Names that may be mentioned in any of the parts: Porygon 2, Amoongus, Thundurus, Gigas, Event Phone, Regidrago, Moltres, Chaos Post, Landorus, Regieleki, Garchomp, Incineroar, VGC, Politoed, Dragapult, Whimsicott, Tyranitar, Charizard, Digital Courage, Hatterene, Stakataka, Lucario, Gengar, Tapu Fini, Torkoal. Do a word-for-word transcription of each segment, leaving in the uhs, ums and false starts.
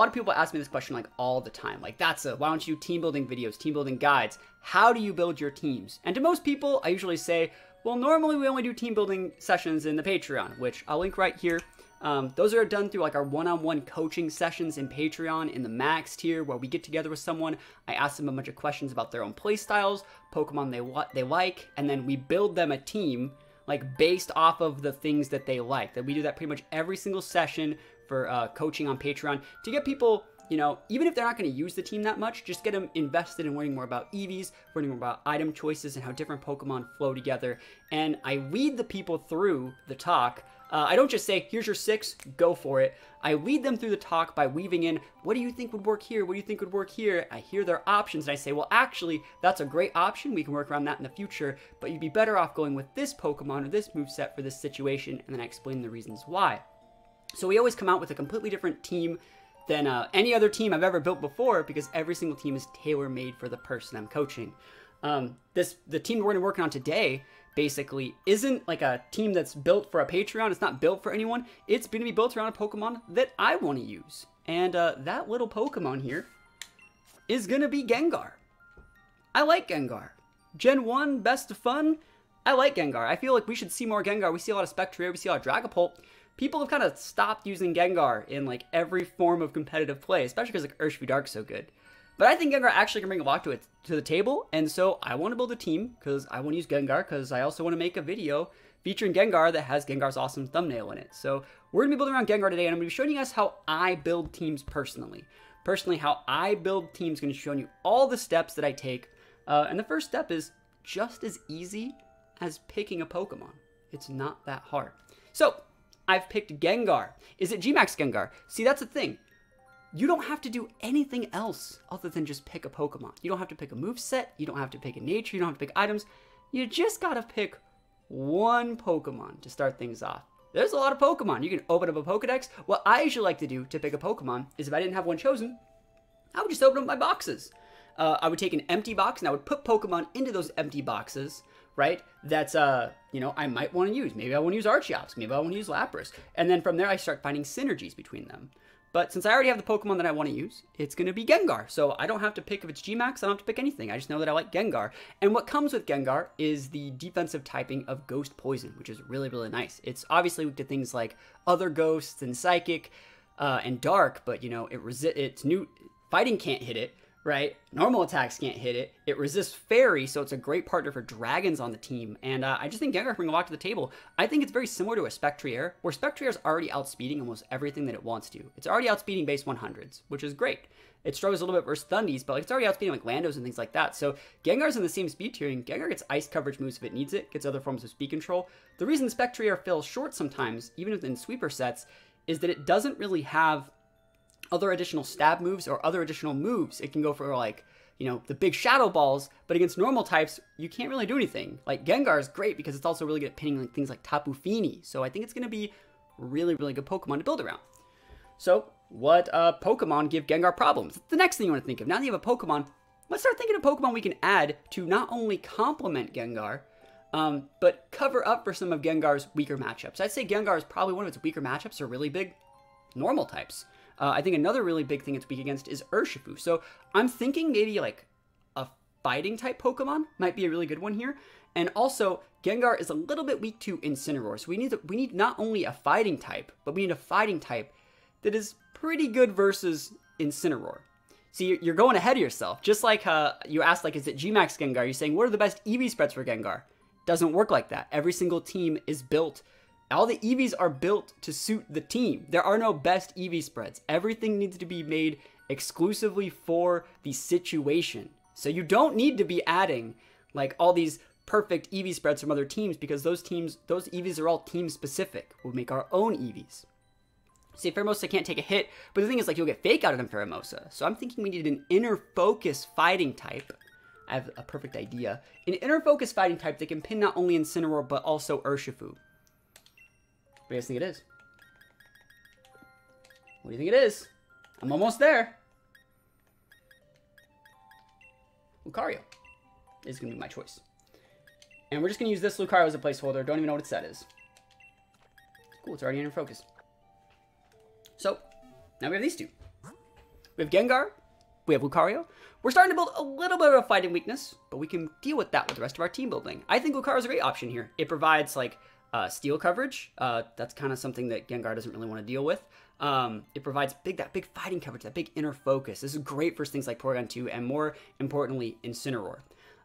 A lot of people ask me this question like all the time. Like, that's a, why don't you team building videos, team building guides? How do you build your teams? And to most people, I usually say, well, normally we only do team building sessions in the Patreon, which I'll link right here. Um, those are done through like our one-on-one coaching sessions in Patreon in the max tier, where we get together with someone. I ask them a bunch of questions about their own playstyles, Pokemon they what they like, and then we build them a team like based off of the things that they like. That we do that pretty much every single session for uh, coaching on Patreon to get people, you know, even if they're not going to use the team that much, just get them invested in learning more about E Vs, learning more about item choices and how different Pokemon flow together. And I lead the people through the talk. Uh, I don't just say, here's your six, go for it. I lead them through the talk by weaving in, what do you think would work here? What do you think would work here? I hear their options and I say, well, actually, that's a great option. We can work around that in the future, but you'd be better off going with this Pokemon or this moveset for this situation. And then I explain the reasons why. So we always come out with a completely different team than uh, any other team I've ever built before, because every single team is tailor-made for the person I'm coaching. Um, this the team we're going to be working on today basically isn't like a team that's built for a Patreon. It's not built for anyone. It's going to be built around a Pokemon that I want to use. And uh, that little Pokemon here is going to be Gengar. I like Gengar. Gen one, best of fun. I like Gengar. I feel like we should see more Gengar. We see a lot of Spectrier. We see a lot of Dragapult. People have kind of stopped using Gengar in like every form of competitive play, especially because like Urshifu Dark's so good. But I think Gengar actually can bring a lot to it to the table, and so I want to build a team because I want to use Gengar, because I also want to make a video featuring Gengar that has Gengar's awesome thumbnail in it. So we're gonna be building around Gengar today, and I'm gonna be showing you guys how I build teams personally. Personally, how I build teams, gonna be showing you all the steps that I take. Uh, and the first step is just as easy as picking a Pokemon. It's not that hard. So I've picked Gengar. Is it G max Gengar? See, that's the thing. You don't have to do anything else other than just pick a Pokemon. You don't have to pick a moveset. You don't have to pick a nature. You don't have to pick items. You just gotta pick one Pokemon to start things off. There's a lot of Pokemon. You can open up a Pokedex. What I usually like to do to pick a Pokemon is, if I didn't have one chosen, I would just open up my boxes. Uh, I would take an empty box and I would put Pokemon into those empty boxes, right? That's, uh, you know, I might want to use. Maybe I want to use Archeops. Maybe I want to use Lapras. And then from there, I start finding synergies between them. But since I already have the Pokemon that I want to use, it's going to be Gengar. So I don't have to pick if it's G max. I don't have to pick anything. I just know that I like Gengar. And what comes with Gengar is the defensive typing of Ghost Poison, which is really, really nice. It's obviously weak to things like other ghosts and Psychic uh, and Dark, but, you know, it resi- it's new. Fighting can't hit it, right? Normal attacks can't hit it. It resists Fairy, so it's a great partner for dragons on the team. And uh, I just think Gengar can bring a lot to the table. I think it's very similar to a Spectrier, where Spectrier is already outspeeding almost everything that it wants to. It's already outspeeding base one hundreds, which is great. It struggles a little bit versus Thundys, but like, it's already outspeeding like Landos and things like that. So Gengar's in the same speed tiering. Gengar gets ice coverage moves if it needs it, gets other forms of speed control. The reason Spectrier falls short sometimes, even within sweeper sets, is that it doesn't really have other additional stab moves or other additional moves. It can go for like, you know, the big shadow balls, but against normal types, you can't really do anything. Like Gengar is great because it's also really good at pinning like things like Tapu Fini. So I think it's going to be really, really good Pokemon to build around. So what uh, Pokemon give Gengar problems? That's the next thing you want to think of. Now that you have a Pokemon, let's start thinking of Pokemon we can add to not only complement Gengar, um, but cover up for some of Gengar's weaker matchups. I'd say Gengar is probably one of its weaker matchups are really big normal types. Uh, I think another really big thing it's weak against is Urshifu. So I'm thinking maybe like a fighting type Pokemon might be a really good one here. And also Gengar is a little bit weak to Incineroar. So we need, to, we need not only a fighting type, but we need a fighting type that is pretty good versus Incineroar. See, you're going ahead of yourself. Just like uh, you asked, like, is it G max Gengar? You're saying, what are the best E V spreads for Gengar? Doesn't work like that. Every single team is built. All the E Vs are built to suit the team. There are no best E V spreads. Everything needs to be made exclusively for the situation. So you don't need to be adding like all these perfect E V spreads from other teams, because those teams, those E Vs are all team specific. We'll make our own E Vs. See, Pheromosa can't take a hit, but the thing is, like, you'll get fake out of them Pheromosa. So I'm thinking we need an inner focus fighting type. I have a perfect idea. An inner focus fighting type that can pin not only Incineroar, but also Urshifu. What do you guys think it is? What do you think it is? I'm almost there. Lucario is going to be my choice. And we're just going to use this Lucario as a placeholder. Don't even know what its set is. Cool, it's already in focus. So, now we have these two. We have Gengar. We have Lucario. We're starting to build a little bit of a fighting weakness, but we can deal with that with the rest of our team building. I think Lucario's a great option here. It provides, like, uh, steel coverage. Uh, that's kind of something that Gengar doesn't really want to deal with. Um, it provides big that big fighting coverage, that big inner focus. This is great for things like Porygon two and, more importantly, Incineroar.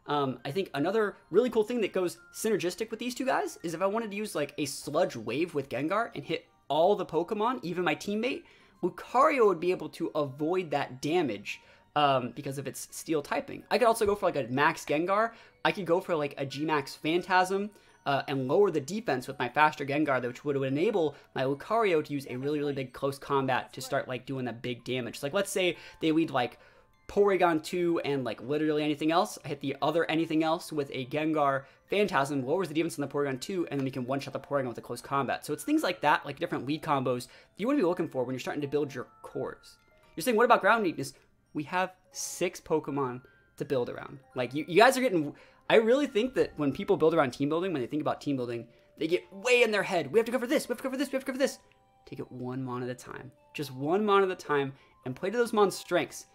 Um, I think another really cool thing that goes synergistic with these two guys is if I wanted to use, like, a Sludge Wave with Gengar and hit all the Pokemon, even my teammate, Lucario would be able to avoid that damage um, because of its steel typing. I could also go for, like, a Max Gengar. I could go for, like, a G Max Phantasm uh, and lower the defense with my faster Gengar, which would enable my Lucario to use a really, really big close combat to start, like, doing that big damage. So, like, let's say they lead, like, Porygon two and, like, literally anything else. I hit the other anything else with a Gengar Phantasm, lowers the defense on the Porygon two, and then we can one-shot the Porygon with a close combat. So it's things like that, like different lead combos you want to be looking for when you're starting to build your cores. You're saying, what about ground weakness? We have six Pokemon to build around. Like, you, you guys are getting... I really think that when people build around team building, when they think about team building, they get way in their head. We have to go for this, we have to go for this, we have to go for this. Take it one mon at a time. Just one mon at a time, and play to those mon's strengths.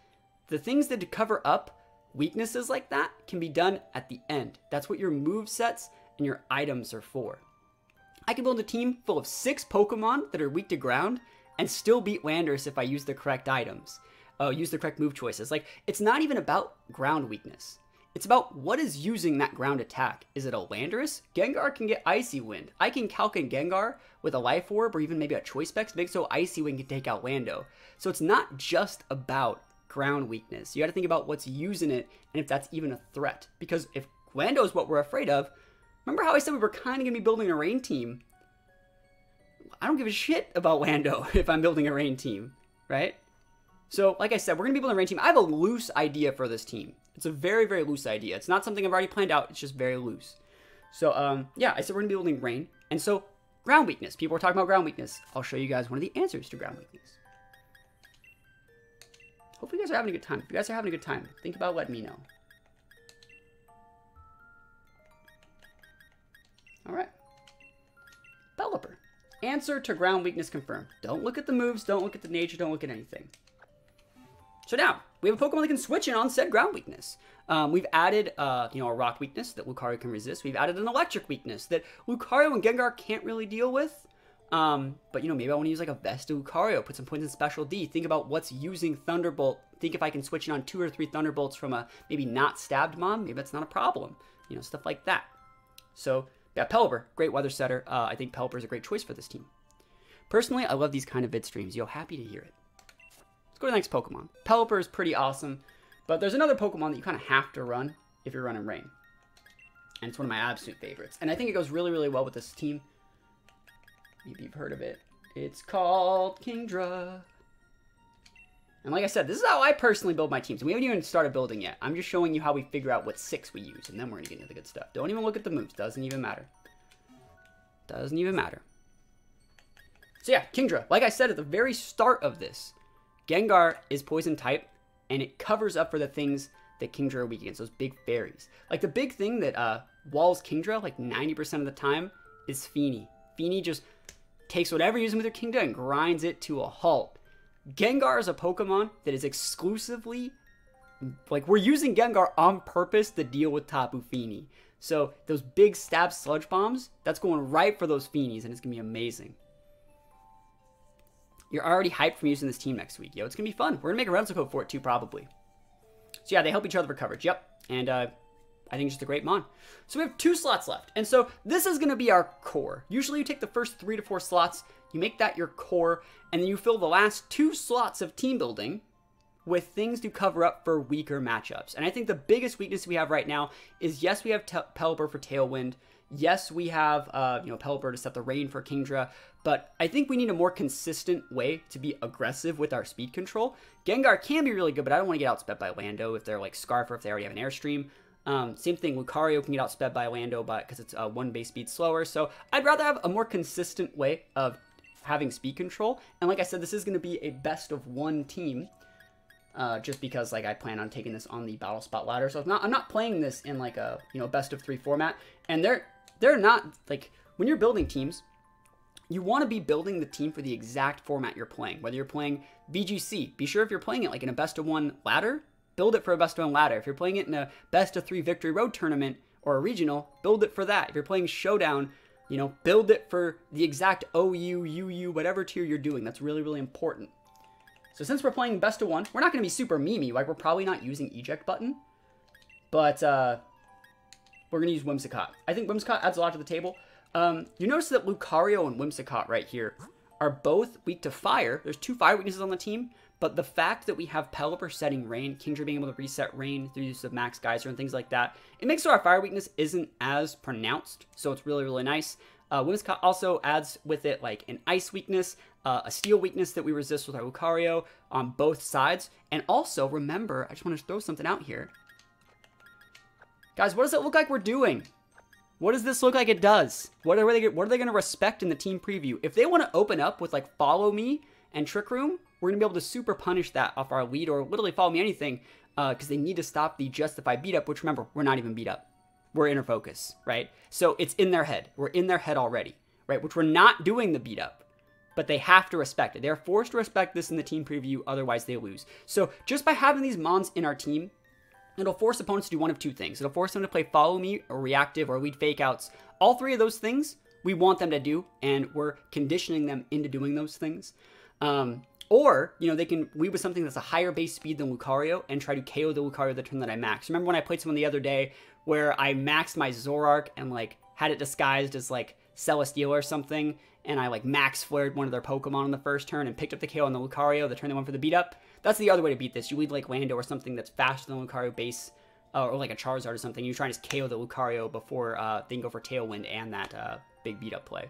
The things that cover up weaknesses like that can be done at the end. That's what your move sets and your items are for. I can build a team full of six Pokemon that are weak to ground and still beat Landorus if I use the correct items, uh, use the correct move choices. Like, it's not even about ground weakness. It's about what is using that ground attack. Is it a Landorus? Gengar can get Icy Wind. I can Calc and Gengar with a Life Orb or even maybe a Choice Spec to make so Icy Wind can take out Lando. So it's not just about ground weakness. You got to think about what's using it and if that's even a threat. Because if Lando is what we're afraid of, remember how I said we were kind of going to be building a rain team? I don't give a shit about Lando if I'm building a rain team, right? So, like I said, we're going to be building a rain team. I have a loose idea for this team. It's a very, very loose idea. It's not something I've already planned out. It's just very loose. So, um, yeah, I said we're going to be building rain. And so, ground weakness. People are talking about ground weakness. I'll show you guys one of the answers to ground weakness. Hopefully you guys are having a good time. If you guys are having a good time, think about letting me know. All right. Pelipper. Answer to ground weakness confirmed. Don't look at the moves. Don't look at the nature. Don't look at anything. So now, we have a Pokemon that can switch in on said ground weakness. Um, we've added, uh, you know, a rock weakness that Lucario can resist. We've added an electric weakness that Lucario and Gengar can't really deal with. Um, but, you know, maybe I want to use, like, a Vesta Lucario, put some points in Special D, think about what's using Thunderbolt, think if I can switch in on two or three Thunderbolts from a maybe not stabbed mom, maybe that's not a problem, you know, stuff like that. So, yeah, Pelipper, great weather setter. Uh, I think Pelipper is a great choice for this team. Personally, I love these kind of vid streams. Yo, happy to hear it. Let's go to the next Pokemon. Pelipper is pretty awesome, but there's another Pokemon that you kind of have to run if you're running Rain. And it's one of my absolute favorites. And I think it goes really, really well with this team. Maybe you've heard of it. It's called Kingdra. And like I said, this is how I personally build my teams. We haven't even started building yet. I'm just showing you how we figure out what six we use, and then we're going to get into the good stuff. Don't even look at the moves. Doesn't even matter. Doesn't even matter. So yeah, Kingdra. Like I said at the very start of this, Gengar is poison type, and it covers up for the things that Kingdra are weak against, those big fairies. Like the big thing that uh, walls Kingdra, like ninety percent of the time, is Fini. Fini just takes whatever you're using with your Kingdra and grinds it to a halt. Gengar is a Pokemon that is exclusively, like, we're using Gengar on purpose to deal with Tapu Fini. So those big stab sludge bombs, that's going right for those Finis, and it's going to be amazing. You're already hyped from using this team next week. Yo, it's going to be fun. We're going to make a rental code for it too, probably. So yeah, they help each other for coverage. Yep. And, uh, I think it's just a great mon. So we have two slots left. And so this is going to be our core. Usually you take the first three to four slots, you make that your core, and then you fill the last two slots of team building with things to cover up for weaker matchups. And I think the biggest weakness we have right now is, yes, we have Pelipper for Tailwind. Yes, we have uh, you know, Pelipper to set the rain for Kingdra. But I think we need a more consistent way to be aggressive with our speed control. Gengar can be really good, but I don't want to get outsped by Lando if they're like Scarf or if they already have an Airstream. Um, same thing, Lucario can get outsped by Lando because it's uh, one base speed slower. So I'd rather have a more consistent way of having speed control. And like I said, this is going to be a best of one team uh, just because, like, I plan on taking this on the battle spot ladder. So it's not, I'm not playing this in, like, a, you know, best of three format. And they're, they're not, like, when you're building teams, you want to be building the team for the exact format you're playing. Whether you're playing V G C, be sure if you're playing it like in a best of one ladder, build it for a best of one ladder. If you're playing it in a best of three victory road tournament or a regional, build it for that. If you're playing Showdown, you know, build it for the exact O U, U U, whatever tier you're doing. That's really, really important. So since we're playing best of one, we're not going to be super memey. Like, we're probably not using eject button, but uh, we're going to use Whimsicott. I think Whimsicott adds a lot to the table. Um, you notice that Lucario and Whimsicott right here are both weak to fire. There's two fire weaknesses on the team, but the fact that we have Pelipper setting rain, Kingdra being able to reset rain through use of Max Geyser and things like that, it makes so our fire weakness isn't as pronounced, so it's really, really nice. Uh, Whimsicott also adds with it like an ice weakness, uh, a steel weakness that we resist with our Lucario on both sides. And also, remember, I just want to throw something out here. Guys, what does it look like we're doing? What does this look like it does? What are they, what are they going to respect in the team preview? If they want to open up with like follow me and trick room, we're going to be able to super punish that off our lead, or literally follow me anything, because uh, they need to stop the justify beat up, which remember, we're not even beat up. We're inner focus, right? So it's in their head. We're in their head already, right? Which we're not doing the beat up, but they have to respect it. They're forced to respect this in the team preview, otherwise they lose. So just by having these mons in our team, it'll force opponents to do one of two things. It'll force them to play follow me or reactive or lead fake outs. All three of those things we want them to do, and we're conditioning them into doing those things. Um, or, you know, they can lead with something that's a higher base speed than Lucario and try to K O the Lucario the turn that I max. Remember when I played someone the other day where I maxed my Zorark and like had it disguised as like Celesteela or something, and I like max flared one of their Pokemon on the first turn and picked up the K O on the Lucario the turn they went for the beat up? That's the other way to beat this. You lead like Lando or something that's faster than Lucario base, uh, or like a Charizard or something. You try to just K O the Lucario before uh, they can go for Tailwind and that uh, big beat-up play.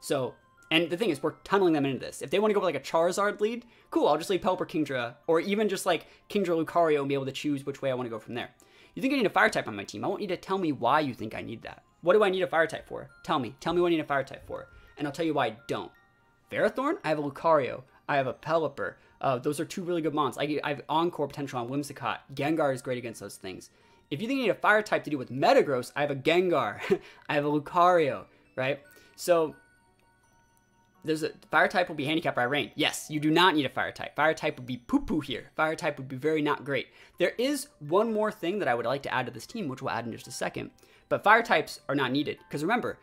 So, and the thing is, we're tunneling them into this. If they want to go for like a Charizard lead, cool, I'll just lead Pelipper Kingdra, or even just like Kingdra Lucario and be able to choose which way I want to go from there. You think I need a fire type on my team? I want you to tell me why you think I need that. What do I need a fire type for? Tell me. Tell me what I need a fire type for, and I'll tell you why I don't. Ferrothorn? I have a Lucario. I have a Pelipper. Uh, those are two really good mons. I, I have Encore potential on Whimsicott. Gengar is great against those things. If you think you need a fire type to do with Metagross, I have a Gengar. I have a Lucario, right? So there's a fire type will be handicapped by rain. Yes, you do not need a fire type. Fire type would be poo-poo here. Fire type would be very not great. There is one more thing that I would like to add to this team, which we'll add in just a second. But fire types are not needed, because remember,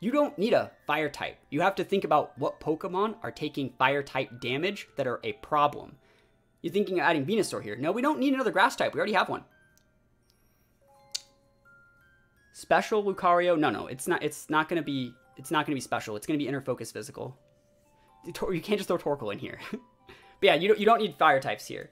you don't need a fire type. You have to think about what Pokemon are taking fire type damage that are a problem. You're thinking of adding Venusaur here. No, we don't need another grass type. We already have one. Special Lucario? No, no, it's not. It's not going to be. It's not going to be special. It's going to be inner focus physical. You can't just throw Torkoal in here. But yeah, you don't. You don't need fire types here.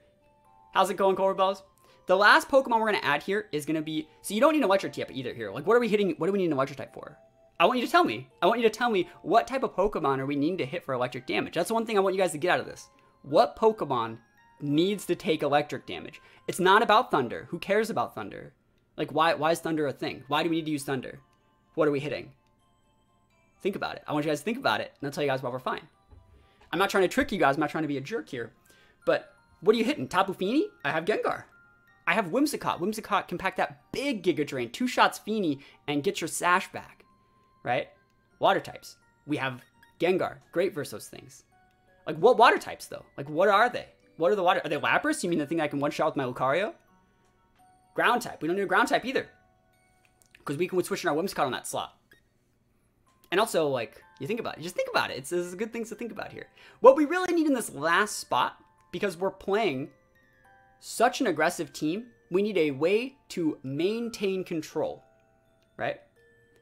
How's it going, Cobra Bells? The last Pokemon we're going to add here is going to be. So you don't need an electric type either here. Like, what are we hitting? What do we need an electric type for? I want you to tell me. I want you to tell me what type of Pokemon are we needing to hit for electric damage. That's the one thing I want you guys to get out of this. What Pokemon needs to take electric damage? It's not about Thunder. Who cares about Thunder? Like, why, why is Thunder a thing? Why do we need to use Thunder? What are we hitting? Think about it. I want you guys to think about it, and I'll tell you guys why we're fine. I'm not trying to trick you guys. I'm not trying to be a jerk here. But what are you hitting? Tapu Fini? I have Gengar. I have Whimsicott. Whimsicott can pack that big Giga Drain, two shots Fini, and get your Sash back. Right? Water types. We have Gengar. Great versus those things. Like, what water types, though? Like, what are they? What are the water? Are they Lapras? You mean the thing that I can one-shot with my Lucario? Ground type. We don't need a ground type either, because we can switch in our Whimsicott on that slot. And also, like, you think about it. Just think about it. It's, it's good things to think about here. What we really need in this last spot, because we're playing such an aggressive team, we need a way to maintain control. Right?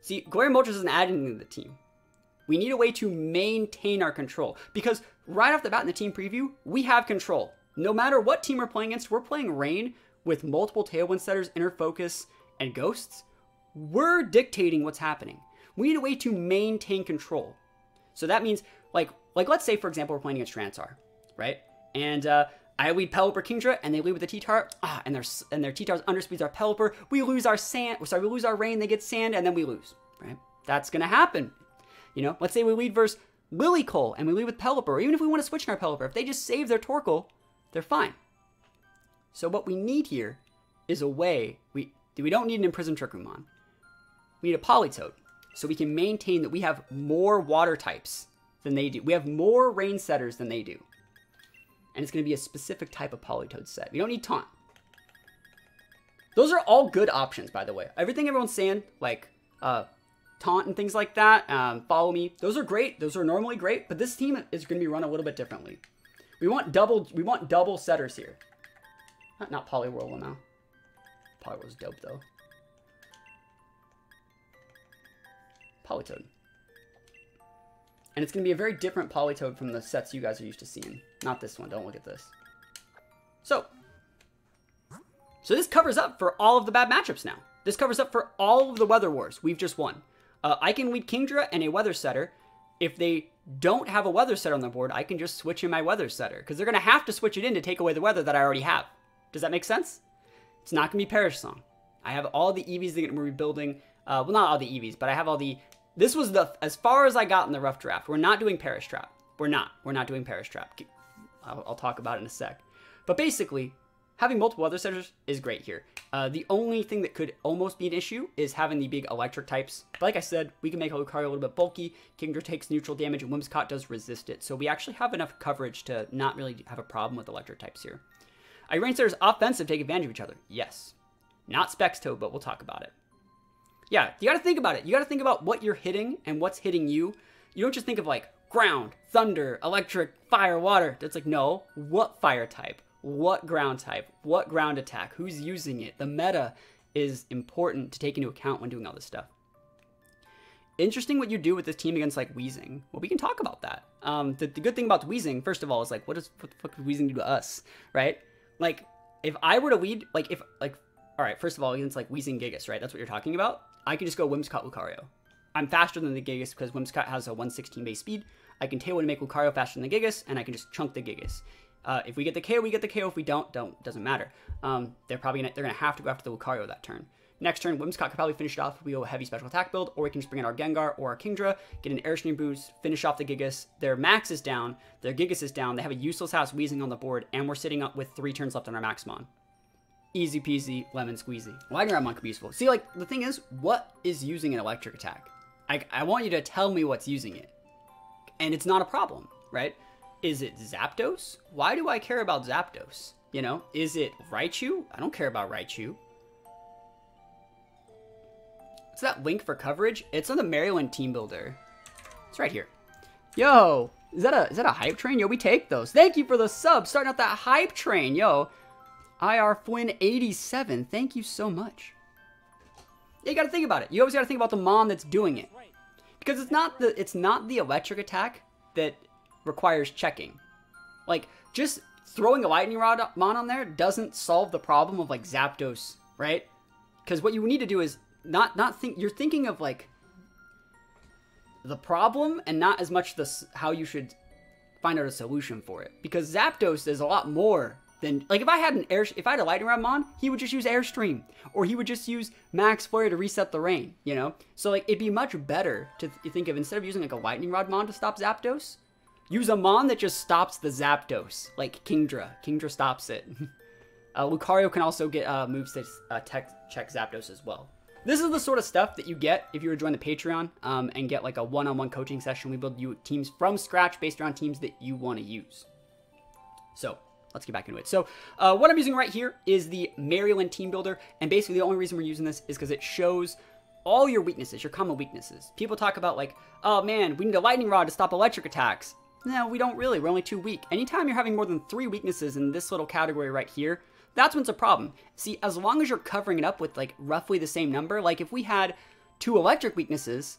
See, Glare Moltres isn't adding anything to the team. We need a way to maintain our control, because right off the bat in the team preview, we have control. No matter what team we're playing against, we're playing Rain with multiple Tailwind setters, Inner Focus, and Ghosts. We're dictating what's happening. We need a way to maintain control. So that means, like, like let's say, for example, we're playing against Tyranitar, right? And uh, I lead Pelipper Kingdra, and they lead with the T-Tar, ah, and their and their T-Tar's underspeeds our Pelipper. We lose our sand, sorry, we lose our rain, they get sand, and then we lose, right? That's gonna happen. You know, let's say we lead versus Lilycole, and we lead with Pelipper, or even if we want to switch in our Pelipper, if they just save their Torkoal, they're fine. So what we need here is a way, we, we don't need an Imprisoned Trick Room on. We need a Politoed, so we can maintain that we have more water types than they do. We have more rain setters than they do. And it's going to be a specific type of Politoed set. We don't need Taunt. Those are all good options, by the way. Everything everyone's saying, like uh, Taunt and things like that, um, Follow Me, those are great. Those are normally great, but this team is going to be run a little bit differently. We want double, we want double setters here. Not, not Poliwhirl now. Poliwhirl's dope, though. Politoed. And it's going to be a very different Politoed from the sets you guys are used to seeing. Not this one. Don't look at this. So. So this covers up for all of the bad matchups now. This covers up for all of the weather wars we've just won. Uh, I can lead Kingdra and a weather setter. If they don't have a weather setter on the board, I can just switch in my weather setter. Because they're going to have to switch it in to take away the weather that I already have. Does that make sense? It's not going to be Parish Song. I have all the E Vs that we're rebuilding. Uh, well, not all the E Vs, but I have all the... This was the as far as I got in the rough draft. We're not doing Parish Trap. We're not. We're not doing Parish Trap. I'll, I'll talk about it in a sec. But basically, having multiple other setters is great here. Uh, the only thing that could almost be an issue is having the big electric types. But like I said, we can make Lucario a little bit bulky. Kingdra takes neutral damage, and Whimsicott does resist it. So we actually have enough coverage to not really have a problem with electric types here. Are your rain setters offensive take advantage of each other? Yes. Not Spectrier, but we'll talk about it. Yeah, you gotta think about it. You gotta think about what you're hitting and what's hitting you. You don't just think of like ground, thunder, electric, fire, water. That's like, no, what fire type? What ground type? What ground attack? Who's using it? The meta is important to take into account when doing all this stuff. Interesting what you do with this team against like Weezing. Well, we can talk about that. Um, the, the good thing about Weezing, first of all, is like, what does what the fuck does Weezing do to us, right? Like, if I were to lead, like if like, all right, first of all, against like Weezing Gigas, right? That's what you're talking about. I can just go Whimsicott Lucario. I'm faster than the Gigas because Whimsicott has a one sixteen base speed. I can tail and make Lucario faster than the Gigas, and I can just chunk the Gigas. Uh, if we get the K O, we get the K O. If we don't, don't doesn't matter. Um, they're probably gonna, they're gonna have to go after the Lucario that turn. Next turn, Whimsicott could probably finish it off. We go heavy special attack build, or we can just bring in our Gengar or our Kingdra, get an Air Stream boost, finish off the Gigas. Their Max is down, their Gigas is down. They have a useless house Weezing on the board, and we're sitting up with three turns left on our Maxmon. Easy peasy, lemon squeezy. Landorus could be useful. See, like, the thing is, what is using an electric attack? I, I want you to tell me what's using it. And it's not a problem, right? Is it Zapdos? Why do I care about Zapdos? You know, is it Raichu? I don't care about Raichu. It's that link for coverage. It's on the Marriland team builder. It's right here. Yo, is that a, is that a hype train? Yo, we take those. Thank you for the sub, starting out that hype train, yo. I R Flynn eighty-seven, thank you so much. Yeah, you gotta think about it. You always gotta think about the mom that's doing it, because it's not the it's not the electric attack that requires checking. Like, just throwing a lightning rod mon on there doesn't solve the problem of like Zapdos, right? Because what you need to do is not not think you're thinking of like the problem and not as much the how you should find out a solution for it. Because Zapdos is a lot more. Then, like, if I had an air, if I had a lightning rod mon, he would just use Airstream, or he would just use Max Flare to reset the rain, you know? So, like, it'd be much better to th think of, instead of using, like, a lightning rod mon to stop Zapdos, use a mon that just stops the Zapdos, like Kingdra. Kingdra stops it. uh, Lucario can also get uh, moves that uh, check Zapdos as well. This is the sort of stuff that you get if you were to join the Patreon um, and get, like, a one-on-one coaching session. We build you teams from scratch based around teams that you want to use. So... let's get back into it. So uh, what I'm using right here is the Marriland Team Builder. And basically the only reason we're using this is because it shows all your weaknesses, your common weaknesses. People talk about like, oh man, we need a lightning rod to stop electric attacks. No, we don't really. We're only too weak. Anytime you're having more than three weaknesses in this little category right here, that's when it's a problem. See, as long as you're covering it up with like roughly the same number, like if we had two electric weaknesses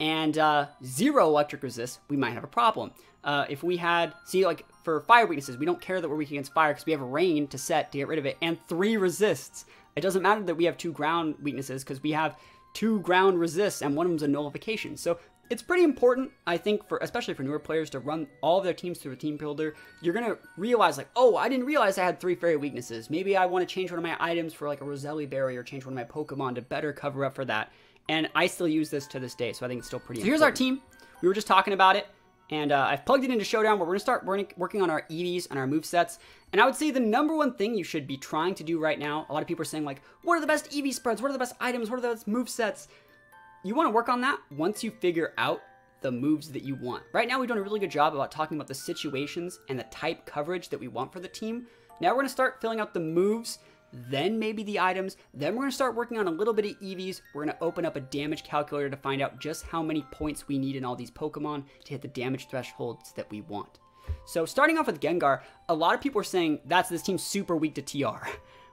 and uh, zero electric resist, we might have a problem. Uh, if we had, see like for fire weaknesses, we don't care that we're weak against fire because we have rain to set to get rid of it and three resists. It doesn't matter that we have two ground weaknesses because we have two ground resists and one of them's a nullification. So it's pretty important, I think, for especially for newer players to run all of their teams through a team builder. You're going to realize like, oh, I didn't realize I had three fairy weaknesses. Maybe I want to change one of my items for like a Roselli Berry or change one of my Pokemon to better cover up for that. And I still use this to this day, so I think it's still pretty important. So here's our team. We were just talking about it. And uh, I've plugged it into Showdown, where we're going to start working on our E Vs and our movesets. And I would say the number one thing you should be trying to do right now, a lot of people are saying like, what are the best E V spreads? What are the best items? What are the best movesets? You want to work on that once you figure out the moves that you want. Right now we've done a really good job about talking about the situations and the type coverage that we want for the team. Now we're going to start filling out the moves, then maybe the items, then we're going to start working on a little bit of E Vs. We're going to open up a damage calculator to find out just how many points we need in all these Pokemon to hit the damage thresholds that we want. So starting off with Gengar, a lot of people are saying, that's this team's super weak to T R.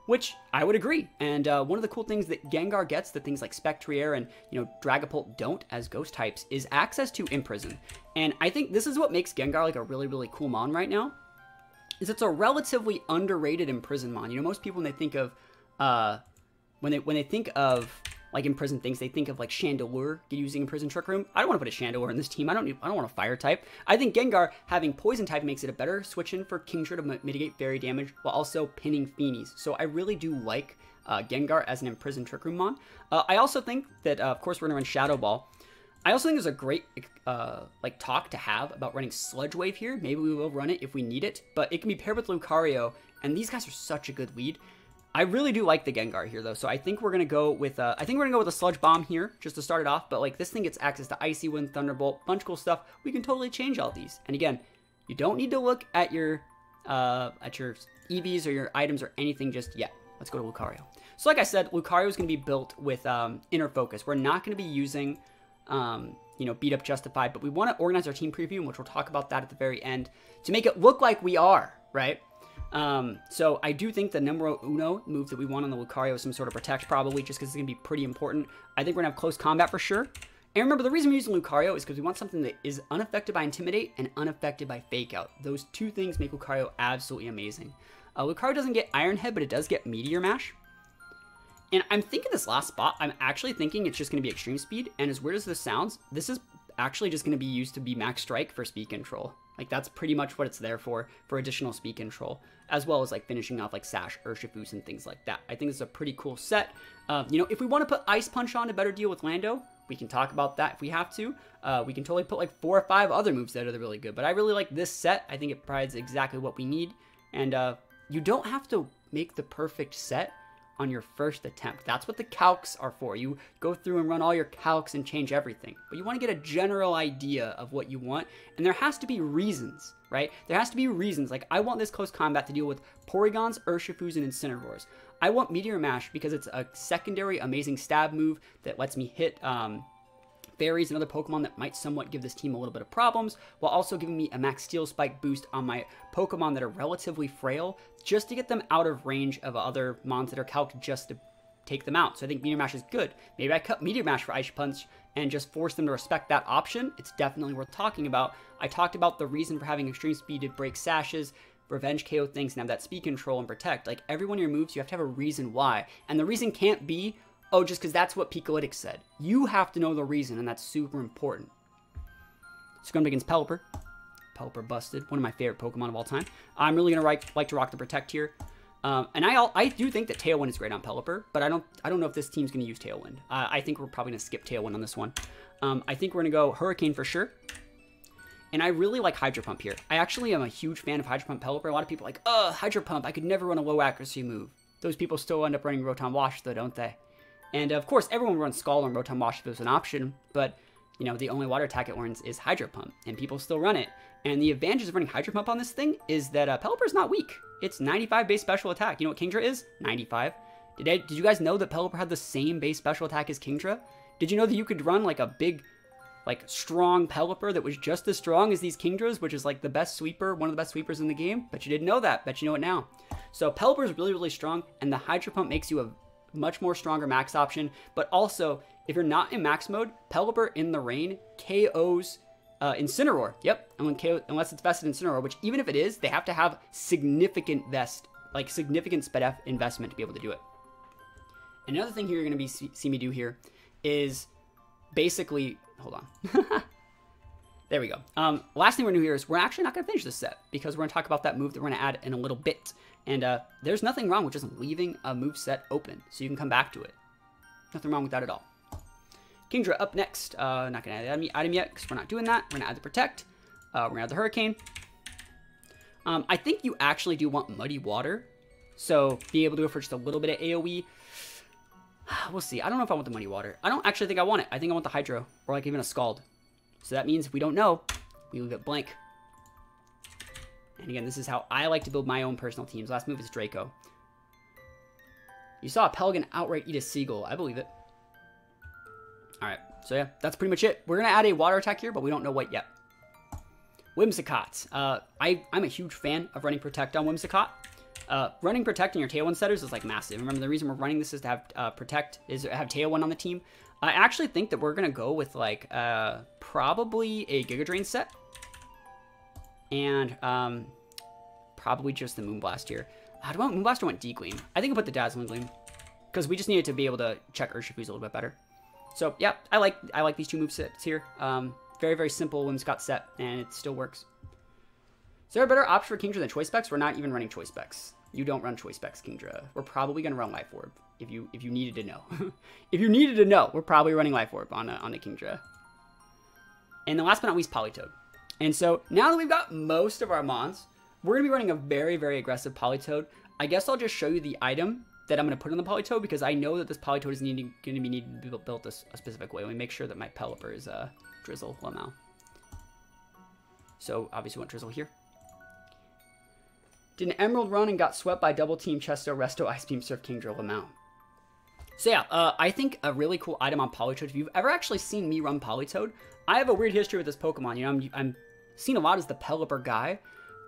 Which I would agree. And uh, one of the cool things that Gengar gets that things like Spectrier and, you know, Dragapult don't as ghost types is access to Imprison. And I think this is what makes Gengar like a really, really cool mon right now, is it's a relatively underrated Imprison mon. You know, most people when they think of, uh, when they when they think of like Imprison things, they think of like Chandelure using Imprison Trick Room. I don't want to put a Chandelure in this team. I don't need, I don't want a fire type. I think Gengar having poison type makes it a better switch in for Kingdra to mitigate fairy damage while also pinning Feenys. So I really do like uh, Gengar as an Imprison Trick Room mon. Uh, I also think that, uh, of course, we're going to run Shadow Ball. I also think there's a great uh, like talk to have about running Sludge Wave here. Maybe we will run it if we need it, but it can be paired with Lucario, and these guys are such a good lead. I really do like the Gengar here, though, so I think we're going to go with uh, I think we're going to go with a Sludge Bomb here, just to start it off, but, like, this thing gets access to Icy Wind, Thunderbolt, bunch of cool stuff. We can totally change all these. And, again, you don't need to look at your, uh, at your E Vs or your items or anything just yet. Let's go to Lucario. So, like I said, Lucario is going to be built with um, Inner Focus. We're not going to be using, um, you know, Beat Up Justified, but we want to organize our team preview, which we'll talk about that at the very end, to make it look like we are, right? Um, so I do think the numero uno move that we want on the Lucario is some sort of Protect, probably, just because it's going to be pretty important. I think we're going to have Close Combat for sure. And remember, the reason we're using Lucario is because we want something that is unaffected by Intimidate and unaffected by Fake Out. Those two things make Lucario absolutely amazing. Uh, Lucario doesn't get Iron Head, but it does get Meteor Mash. And I'm thinking this last spot, I'm actually thinking it's just going to be Extreme Speed. And as weird as this sounds, this is actually just going to be used to be Max Strike for Speed Control. Like, that's pretty much what it's there for, for additional speed control, as well as, like, finishing off, like, Sash, Urshifus, and things like that. I think this is a pretty cool set. Uh, you know, if we want to put Ice Punch on to better deal with Lando, we can talk about that if we have to. Uh, we can totally put, like, four or five other moves that are really good. But I really like this set. I think it provides exactly what we need. And uh, you don't have to make the perfect set on your first attempt. That's what the calcs are for. You go through and run all your calcs and change everything. But you want to get a general idea of what you want, and there has to be reasons, right? There has to be reasons. Like, I want this Close Combat to deal with Porygons, Urshifus, and Incineroars. I want Meteor Mash because it's a secondary amazing stab move that lets me hit um, fairies and other Pokemon that might somewhat give this team a little bit of problems, while also giving me a Max Steel Spike boost on my Pokemon that are relatively frail, just to get them out of range of other mons that are calced just to take them out. So I think Meteor Mash is good. Maybe I cut Meteor Mash for Ice Punch and just force them to respect that option. It's definitely worth talking about. I talked about the reason for having Extreme Speed to break sashes, revenge K O things, and have that speed control and protect. Like, every one of your moves, you have to have a reason why. And the reason can't be, oh, just because that's what Picolytics said. You have to know the reason, and that's super important. Scrummed against Pelipper. Pelipper busted. One of my favorite Pokemon of all time. I'm really going like, to like to rock the Protect here. Um, and I I do think that Tailwind is great on Pelipper, but I don't I don't know if this team's going to use Tailwind. Uh, I think we're probably going to skip Tailwind on this one. Um, I think we're going to go Hurricane for sure. And I really like Hydro Pump here. I actually am a huge fan of Hydro Pump Pelipper. A lot of people are like, oh, Hydro Pump, I could never run a low accuracy move. Those people still end up running Rotom Wash, though, don't they? And, of course, everyone runs Scald and Rotom Wash if it's an option, but, you know, the only water attack it learns is Hydro Pump, and people still run it. And the advantages of running Hydro Pump on this thing is that uh, Pelipper's not weak. It's ninety-five base special attack. You know what Kingdra is? ninety-five. Did, I, did you guys know that Pelipper had the same base special attack as Kingdra? Did you know that you could run, like, a big, like, strong Pelipper that was just as strong as these Kingdras, which is, like, the best sweeper, one of the best sweepers in the game? Bet you didn't know that. Bet you know it now. So Pelipper's really, really strong, and the Hydro Pump makes you a much more stronger max option, but also if you're not in max mode, Pelipper in the rain K Os uh, Incineroar. Yep, and when K O, unless it's vested in Incineroar, which even if it is, they have to have significant vest, like significant S P E D F investment to be able to do it. Another thing here you're going to be see, see me do here is basically hold on. There we go. Um, last thing we're going to do here is we're actually not going to finish this set because we're going to talk about that move that we're going to add in a little bit. And uh, there's nothing wrong with just leaving a move set open so you can come back to it. Nothing wrong with that at all. Kingdra up next. Uh, not going to add the item yet because we're not doing that. We're going to add the Protect. Uh, we're going to add the Hurricane. Um, I think you actually do want Muddy Water. So being able to go for just a little bit of AoE. We'll see. I don't know if I want the Muddy Water. I don't actually think I want it. I think I want the Hydro or like even a Scald. So that means if we don't know, we leave it blank. And again, this is how I like to build my own personal teams. Last move is Draco. You saw a Pelican outright eat a Seagull. I believe it. All right. So yeah, that's pretty much it. We're going to add a water attack here, but we don't know what yet. Whimsicott. Uh, I, I'm a huge fan of running Protect on Whimsicott. Uh, running Protect in your Tailwind setters is like massive. Remember, the reason we're running this is to have uh, Protect, is to have Tailwind on the team. I actually think that we're going to go with like uh, probably a Giga Drain set. And um, probably just the Moonblast here. I don't want Moonblast, I want D-Gleam. I think I'll put the Dazzling Gleam, because we just needed to be able to check Urshifu's a little bit better. So yeah, I like I like these two movesets here. Um, very, very simple Whimsicott set, and it still works. Is there a better option for Kingdra than Choice Specs? We're not even running Choice Specs. You don't run Choice Specs, Kingdra. We're probably going to run Life Orb, if you if you needed to know. If you needed to know, we're probably running Life Orb on, a, on the Kingdra. And then last but not least, Politoed. And so now that we've got most of our mons, we're going to be running a very, very aggressive Politoed. I guess I'll just show you the item that I'm going to put on the Politoed, because I know that this Politoed is needing, going to be needed to be built a, a specific way. Let me make sure that my Pelipper is uh, Drizzle, Lamau. So obviously we want Drizzle here. Did an Emerald run and got swept by Double Team, Chesto, Resto, Ice Beam, Surf, Kingdra, Lamau. So yeah, uh, I think a really cool item on Politoed, if you've ever actually seen me run Politoed, I have a weird history with this Pokemon. You know, I'm, I'm seen a lot as the Pelipper guy.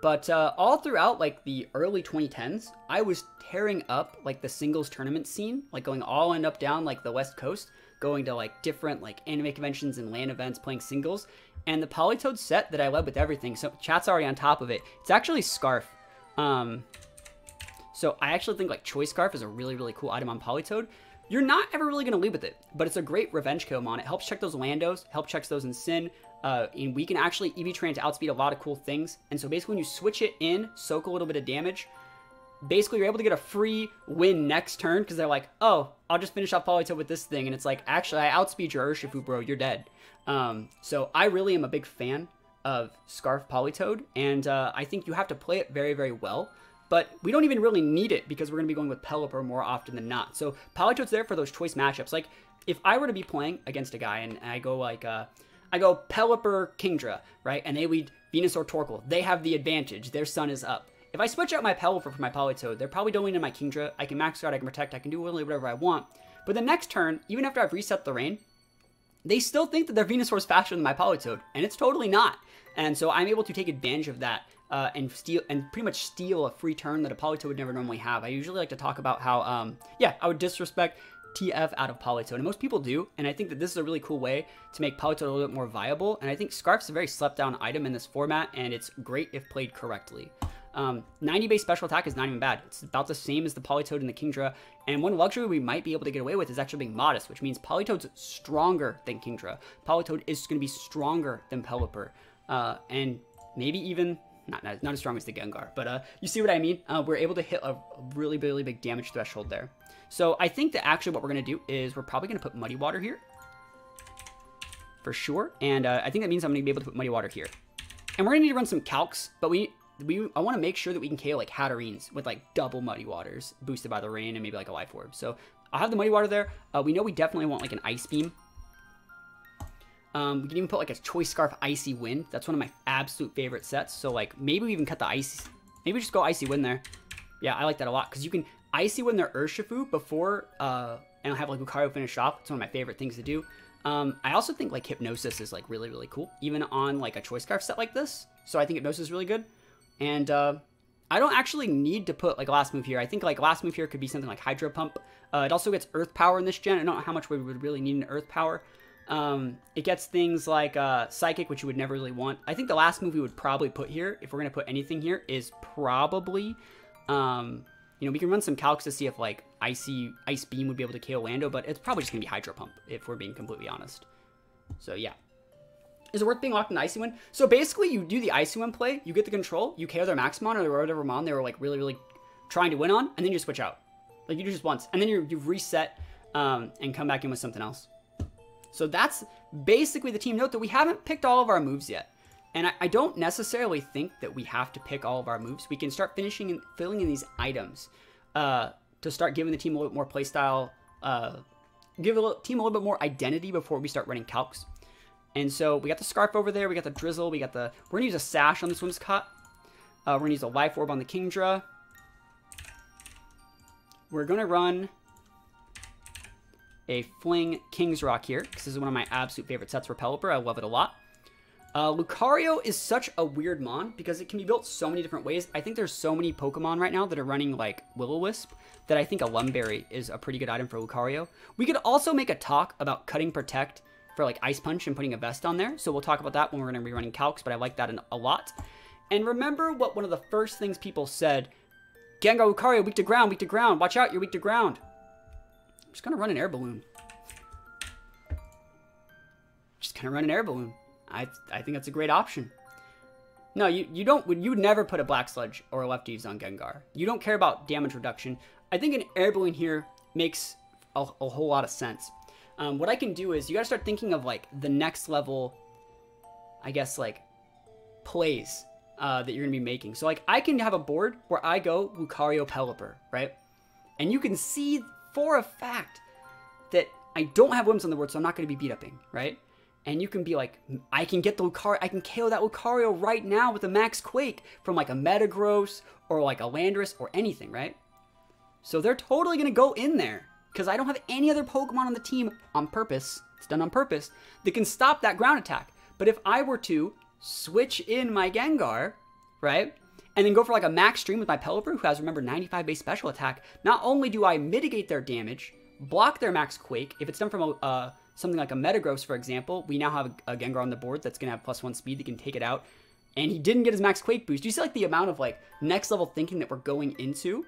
But uh, all throughout, like, the early twenty tens, I was tearing up, like, the singles tournament scene. Like, going all and up down, like, the West Coast. Going to, like, different, like, anime conventions and LAN events, playing singles. And the Politoed set that I led with everything, so chat's already on top of it. It's actually Scarf. Um, so I actually think, like, Choice Scarf is a really, really cool item on Politoed. You're not ever really going to leave with it, but it's a great revenge kill mon. It helps check those Landos, helps check those Incin. Uh, and we can actually E V train to outspeed a lot of cool things. And so basically when you switch it in, soak a little bit of damage, basically you're able to get a free win next turn, because they're like, oh, I'll just finish off Politoed with this thing. And it's like, actually, I outspeed your Urshifu, bro. You're dead. Um, so I really am a big fan of Scarf Politoed. And uh, I think you have to play it very, very well. But we don't even really need it, because we're going to be going with Pelipper more often than not. So Politoed's there for those choice matchups. Like, if I were to be playing against a guy and I go like... Uh, I go Pelipper, Kingdra, right? And they lead Venusaur, Torkoal. They have the advantage. Their sun is up. If I switch out my Pelipper for my Politoed, they're probably doling in my Kingdra. I can max out, I can protect, I can do really whatever I want. But the next turn, even after I've reset the rain, they still think that their Venusaur is faster than my Politoed, and it's totally not. And so I'm able to take advantage of that uh, and steal, and pretty much steal a free turn that a Politoed would never normally have. I usually like to talk about how, um, yeah, I would disrespect T F out of Politoed, and most people do, and I think that this is a really cool way to make Politoed a little bit more viable, and I think Scarf's a very slept down item in this format, and it's great if played correctly. Um, ninety base special attack is not even bad. It's about the same as the Politoed and the Kingdra, and one luxury we might be able to get away with is actually being modest, which means Politoed's stronger than Kingdra. Politoed is going to be stronger than Pelipper, uh, and maybe even... Not, not, not as strong as the Gengar, but uh, you see what I mean? Uh, we're able to hit a really, really big damage threshold there. So I think that actually what we're going to do is we're probably going to put Muddy Water here. For sure. And uh, I think that means I'm going to be able to put Muddy Water here. And we're going to need to run some Calcs, but we we I want to make sure that we can K O like Hatterenes with like double Muddy Waters boosted by the rain and maybe like a Life Orb. So I'll have the Muddy Water there. Uh, we know we definitely want like an Ice Beam. Um, we can even put like a Choice Scarf Icy Wind. That's one of my absolute favorite sets. So like maybe we even cut the ice. Maybe just go Icy Wind there. Yeah, I like that a lot because you can Icy Wind their Urshifu before uh, and I'll have like Lucario finish off. It's one of my favorite things to do. Um, I also think like Hypnosis is like really, really cool, even on like a Choice Scarf set like this. So I think Hypnosis is really good. And uh, I don't actually need to put like last move here. I think like last move here could be something like Hydro Pump. Uh, it also gets Earth Power in this gen. I don't know how much we would really need an Earth Power. Um, it gets things like, uh, Psychic, which you would never really want. I think the last move we would probably put here, if we're going to put anything here, is probably, um, you know, we can run some calcs to see if, like, Icy, Ice Beam would be able to K O Lando, but it's probably just going to be Hydro Pump, if we're being completely honest. So, yeah. Is it worth being locked in Icy Wind? So, basically, you do the Icy Wind play, you get the control, you K O their Maximon, or whatever Mon they were, like, really, really trying to win on, and then you switch out. Like, you do just once, and then you reset, um, and come back in with something else. So that's basically the team. Note that we haven't picked all of our moves yet. And I, I don't necessarily think that we have to pick all of our moves. We can start finishing and filling in these items uh, to start giving the team a little bit more playstyle, uh, give the team a little bit more identity before we start running calcs. And so we got the Scarf over there. We got the Drizzle. We got the... We're going to use a Sash on this Whimsicott. Uh, we're going to use a Life Orb on the Kingdra. We're going to run a Fling King's Rock here, because this is one of my absolute favorite sets for Pelipper. I love it a lot. Uh, Lucario is such a weird mon because it can be built so many different ways. I think there's so many Pokemon right now that are running like Will-O-Wisp that I think a Lumberry is a pretty good item for Lucario. We could also make a talk about cutting Protect for like Ice Punch and putting a vest on there. So we'll talk about that when we're going to be running calcs, but I like that in, a lot. And remember what one of the first things people said, Gengar Lucario, weak to ground, weak to ground. Watch out, you're weak to ground. I'm just going to run an air balloon. Just going to run an air balloon. I, I think that's a great option. No, you, you don't, you would never put a Black Sludge or a Left Eaves on Gengar. You don't care about damage reduction. I think an air balloon here makes a, a whole lot of sense. Um, what I can do is you got to start thinking of like the next level, I guess, like plays uh, that you're going to be making. So like I can have a board where I go Lucario Pelipper, right? And you can see for a fact that I don't have Whims on the board, so I'm not going to be beat upping, right? And you can be like, I can get the Lucario, I can K O that Lucario right now with a Max Quake from like a Metagross or like a Landorus or anything, right? So they're totally going to go in there because I don't have any other Pokemon on the team on purpose, it's done on purpose, that can stop that ground attack. But if I were to switch in my Gengar, right, and then go for like a Max Stream with my Pelipper, who has, remember, ninety-five base special attack, not only do I mitigate their damage, block their Max Quake, if it's done from a... Uh, something like a Metagross, for example, we now have a Gengar on the board that's going to have plus one speed that can take it out. And he didn't get his Max Quake boost. You see, like, the amount of, like, next level thinking that we're going into?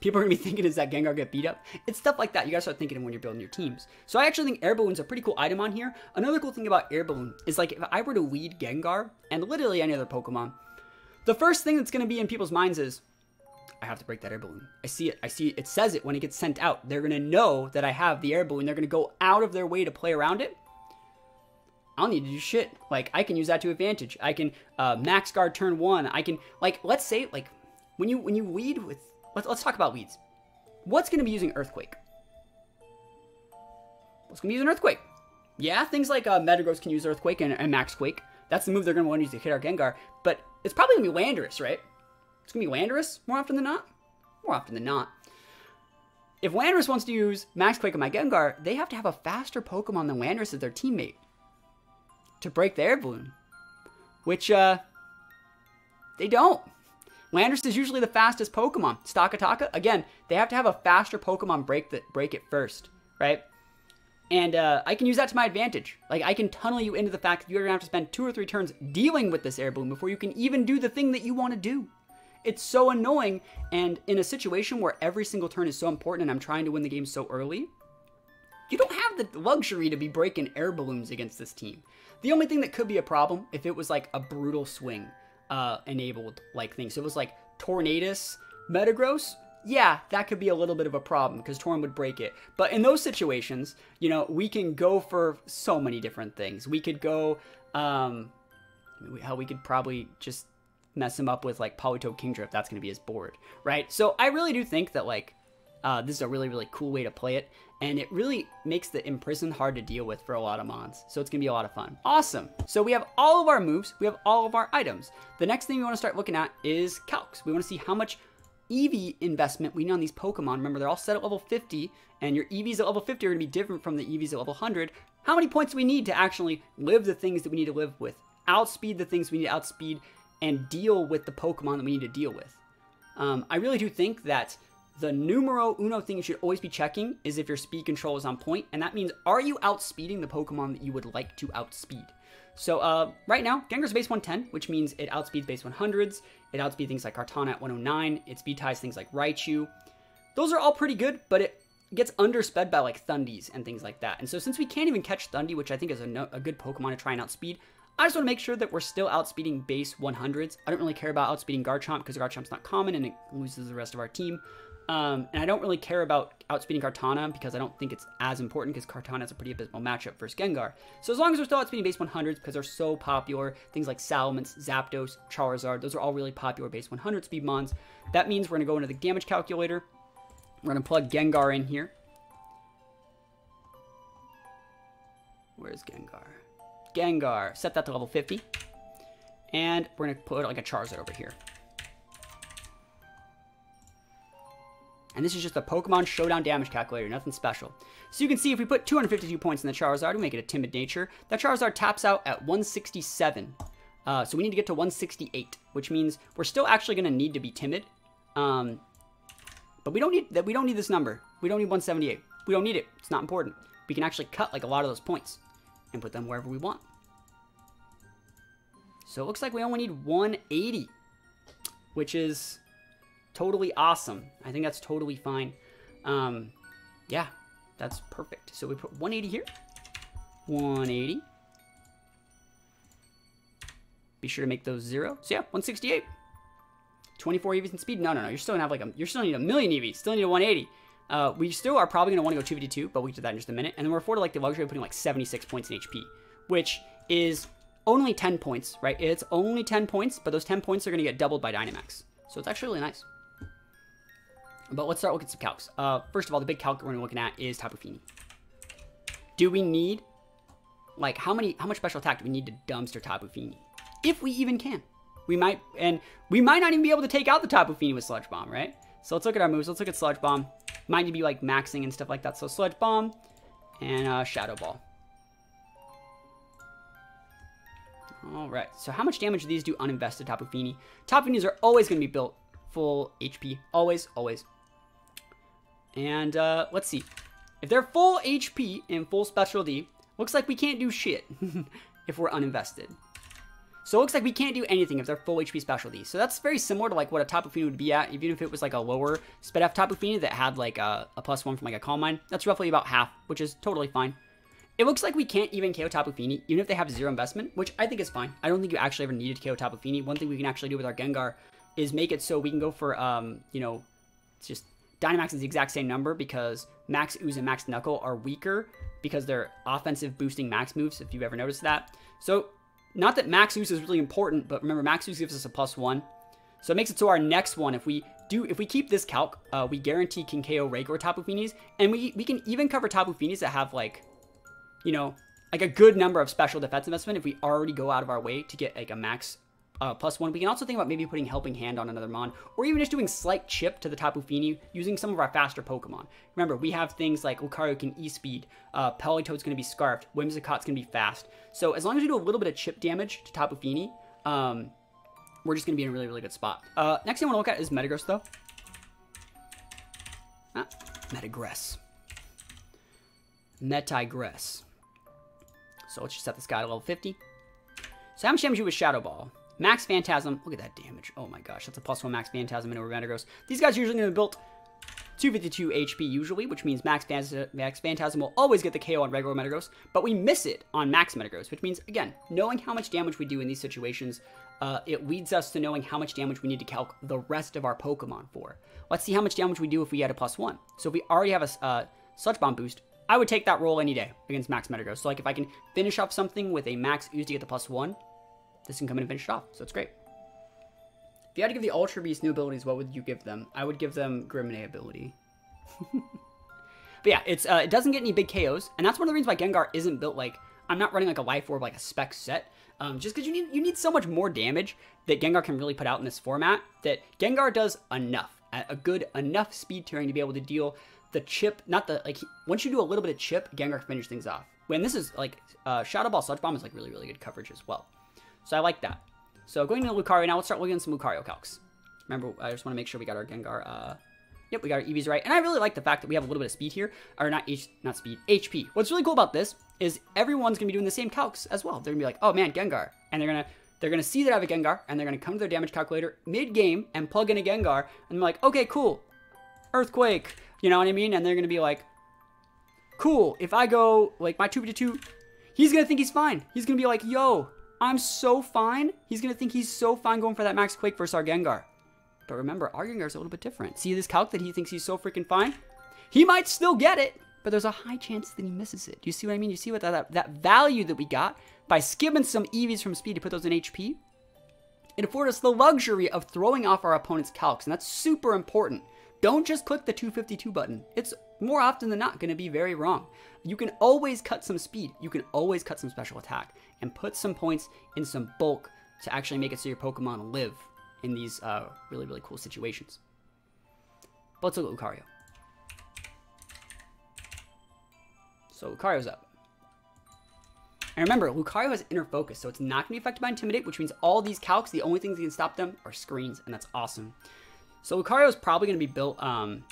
People are going to be thinking, is that Gengar get beat up? It's stuff like that. You got to start thinking when you're building your teams. So I actually think Air Balloon's a pretty cool item on here. Another cool thing about Air Balloon is, like, if I were to lead Gengar and literally any other Pokemon, the first thing that's going to be in people's minds is, I have to break that air balloon. I see it. I see it. It says it when it gets sent out. They're going to know that I have the air balloon. They're going to go out of their way to play around it. I don't need to do shit. Like, I can use that to advantage. I can uh, max guard turn one. I can, like, let's say, like, when you when you lead with, let's, let's talk about leads. What's going to be using Earthquake? What's going to be using Earthquake? Yeah, things like uh, Metagross can use Earthquake and, and Max Quake. That's the move they're going to want to use to hit our Gengar. But it's probably going to be Landorus, right? It's going to be Landorus more often than not. More often than not. If Landorus wants to use Max Quake on my Gengar, they have to have a faster Pokemon than Landorus as their teammate to break the air balloon. Which, uh, they don't. Landorus is usually the fastest Pokemon. Stakataka, again, they have to have a faster Pokemon break, the, break it first, right? And uh, I can use that to my advantage. Like, I can tunnel you into the fact that you're going to have to spend two or three turns dealing with this air balloon before you can even do the thing that you want to do. It's so annoying, and in a situation where every single turn is so important and I'm trying to win the game so early, you don't have the luxury to be breaking air balloons against this team. The only thing that could be a problem if it was like a brutal swing uh, enabled like thing. So it was like Tornadus, Metagross, yeah, that could be a little bit of a problem because Torn would break it. But in those situations, you know, we can go for so many different things. We could go, um, hell, we could probably just mess him up with like Politoed Kingdra if that's going to be his board, right? So I really do think that like uh, this is a really, really cool way to play it, and it really makes the Imprison hard to deal with for a lot of mons. So it's going to be a lot of fun. Awesome. So we have all of our moves. We have all of our items. The next thing we want to start looking at is calcs. We want to see how much E V investment we need on these Pokemon. Remember, they're all set at level fifty, and your E Vs at level fifty are going to be different from the E Vs at level one hundred. How many points do we need to actually live the things that we need to live with, outspeed the things we need to outspeed, and deal with the Pokemon that we need to deal with? Um, I really do think that the numero uno thing you should always be checking is if your speed control is on point, and that means, are you outspeeding the Pokemon that you would like to outspeed? So uh, right now, Gengar's base one ten, which means it outspeeds base one hundreds, it outspeeds things like Kartana at one oh nine, it speed ties things like Raichu. Those are all pretty good, but it gets undersped by like Thundys and things like that. And so since we can't even catch Thundy, which I think is a, no a good Pokemon to try and outspeed, I just want to make sure that we're still outspeeding base one hundreds. I don't really care about outspeeding Garchomp because Garchomp's not common and it loses the rest of our team. Um, and I don't really care about outspeeding Kartana because I don't think it's as important because Kartana is a pretty abysmal matchup versus Gengar. So as long as we're still outspeeding base one hundreds because they're so popular, things like Salamence, Zapdos, Charizard, those are all really popular base one hundred speed mons. That means we're going to go into the damage calculator. We're going to plug Gengar in here. Where's Gengar? Gengar. Set that to level fifty. And we're going to put like a Charizard over here. And this is just a Pokemon Showdown damage calculator, nothing special. So you can see if we put two hundred fifty-two points in the Charizard, we make it a Timid Nature. That Charizard taps out at one sixty-seven. Uh, so we need to get to one sixty-eight, which means we're still actually going to need to be Timid. Um, but we don't need that. We don't need this number. We don't need one seventy-eight. We don't need it. It's not important. We can actually cut like a lot of those points and put them wherever we want. So it looks like we only need one eighty, which is totally awesome. I think that's totally fine. Um, yeah, that's perfect. So we put one eighty here. one eighty. Be sure to make those zero. So yeah, one sixty-eight. twenty-four E Vs in speed. No, no, no. You're still gonna have like a. You're still gonna need a million E Vs. Still need a one eighty. Uh, we still are probably gonna want to go two V two, but we did that in just a minute. And then we're afforded like the luxury of putting like seventy-six points in H P, which is only ten points, right? It's only ten points, but those ten points are gonna get doubled by Dynamax. So it's actually really nice. But let's start looking at some calcs. Uh, first of all, the big calc we're looking at is Tapu Fini. Do we need, like, how many, how much special attack do we need to dumpster Tapu Fini? If we even can. We might, and we might not even be able to take out the Tapu Fini with Sludge Bomb, right? So let's look at our moves. Let's look at Sludge Bomb. Might need to be, like, maxing and stuff like that. So Sludge Bomb and uh, Shadow Ball. All right. So how much damage do these do uninvested Tapu Fini? Tapu Finis are always going to be built full H P. Always, always. And uh, let's see. If they're full H P and full specialty, looks like we can't do shit if we're uninvested. So it looks like we can't do anything if they're full H P specialty. So that's very similar to like what a Tapu Fini would be at, even if it was like a lower sped F Tapu Fini that had like a, a plus one from like a Calm Mind. That's roughly about half, which is totally fine. It looks like we can't even K O Tapu Fini, even if they have zero investment, which I think is fine. I don't think you actually ever needed to K O Tapu Fini. One thing we can actually do with our Gengar is make it so we can go for, um, you know, it's just Dynamax is the exact same number because Max Ooze and Max Knuckle are weaker because they're offensive boosting Max moves, if you've ever noticed that. So not that Max Ooze is really important, but remember Max Ooze gives us a plus one. So it makes it so our next one, if we do, if we keep this calc, uh, we guarantee can K O regular Tapu Finis, and we, we can even cover Tapu Finis that have like, you know, like a good number of special defense investment if we already go out of our way to get like a max uh, plus one. We can also think about maybe putting Helping Hand on another Mon, or even just doing slight chip to the Tapu Fini using some of our faster Pokemon. Remember, we have things like Lucario can E-Speed, uh, Politoed's going to be Scarfed, Whimsicott's going to be fast. So as long as we do a little bit of chip damage to Tapu Fini, um, we're just going to be in a really, really good spot. Uh, next thing I want to look at is Metagross, though. Ah, Metagross. Metagross. So let's just set this guy to level fifty. So how much damage you with Shadow Ball? Max Phantasm. Look at that damage. Oh my gosh. That's a plus one Max Phantasm and over Metagross. These guys are usually going to be built two fifty-two H P usually, which means Max Phantasm, Max Phantasm will always get the K O on regular Metagross, but we miss it on Max Metagross, which means, again, knowing how much damage we do in these situations, uh, it leads us to knowing how much damage we need to calc the rest of our Pokemon for. Let's see how much damage we do if we had a plus one. So if we already have a uh, Sludge Bomb boost, I would take that roll any day against Max Metagross. So, like, if I can finish off something with a Max Ooze to get the plus one, this can come in and finish it off. So, it's great. If you had to give the Ultra Beast new abilities, what would you give them? I would give them Grimine ability. But, yeah, it's uh, it doesn't get any big K Os. And that's one of the reasons why Gengar isn't built, like, I'm not running, like, a Life Orb, like, a spec set. Um, just because you need, you need so much more damage that Gengar can really put out in this format that Gengar does enough. At a good enough speed tiering to be able to deal the chip, not the, like, he, once you do a little bit of chip, Gengar can finish things off. When this is, like, uh, Shadow Ball, Sludge Bomb is, like, really, really good coverage as well. So I like that. So going into Lucario now, let's start looking at some Lucario calcs. Remember, I just want to make sure we got our Gengar, uh, yep, we got our E Vs right. And I really like the fact that we have a little bit of speed here, or not H, not speed, H P. What's really cool about this is everyone's going to be doing the same calcs as well. They're going to be like, oh, man, Gengar. And they're going to, they're going to see that I have a Gengar, and they're going to come to their damage calculator mid-game and plug in a Gengar, and they're like, okay, cool, Earthquake. You know what I mean? And they're going to be like, cool, if I go, like, my two V two, he's going to think he's fine. He's going to be like, yo, I'm so fine. He's going to think he's so fine going for that Max Quake versus our Gengar. But remember, our Gengar's a little bit different. See this calc that he thinks he's so freaking fine? He might still get it, but there's a high chance that he misses it. Do you see what I mean? You see what that, that, that value that we got by skipping some E Vs from speed to put those in H P? It afforded us the luxury of throwing off our opponent's calcs, and that's super important. don't just click the two fifty-two button. It's more often than not going to be very wrong. You can always cut some speed. You can always cut some special attack and put some points in some bulk to actually make it so your Pokemon live in these uh, really, really cool situations. But let's look at Lucario. So Lucario's up. And remember, Lucario has inner focus, so it's not going to be affected by Intimidate, which means all these calcs, the only things that can stop them are screens, and that's awesome. So Lucario is probably going to be built, um,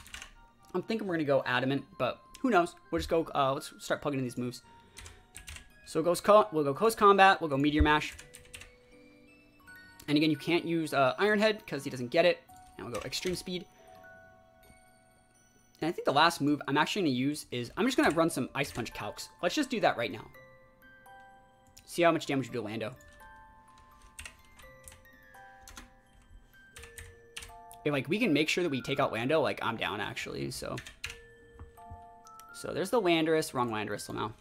I'm thinking we're going to go Adamant, but who knows? We'll just go, uh, let's start plugging in these moves. So we'll go, we'll go Close Combat, we'll go Meteor Mash. And again, you can't use uh, Iron Head because he doesn't get it. And we'll go Extreme Speed. And I think the last move I'm actually going to use is, I'm just going to run some Ice Punch calcs. Let's just do that right now. See how much damage you do to Lando. If, like, we can make sure that we take out Lando, like, I'm down, actually, so. So there's the Landorus. Wrong Landorus somehow.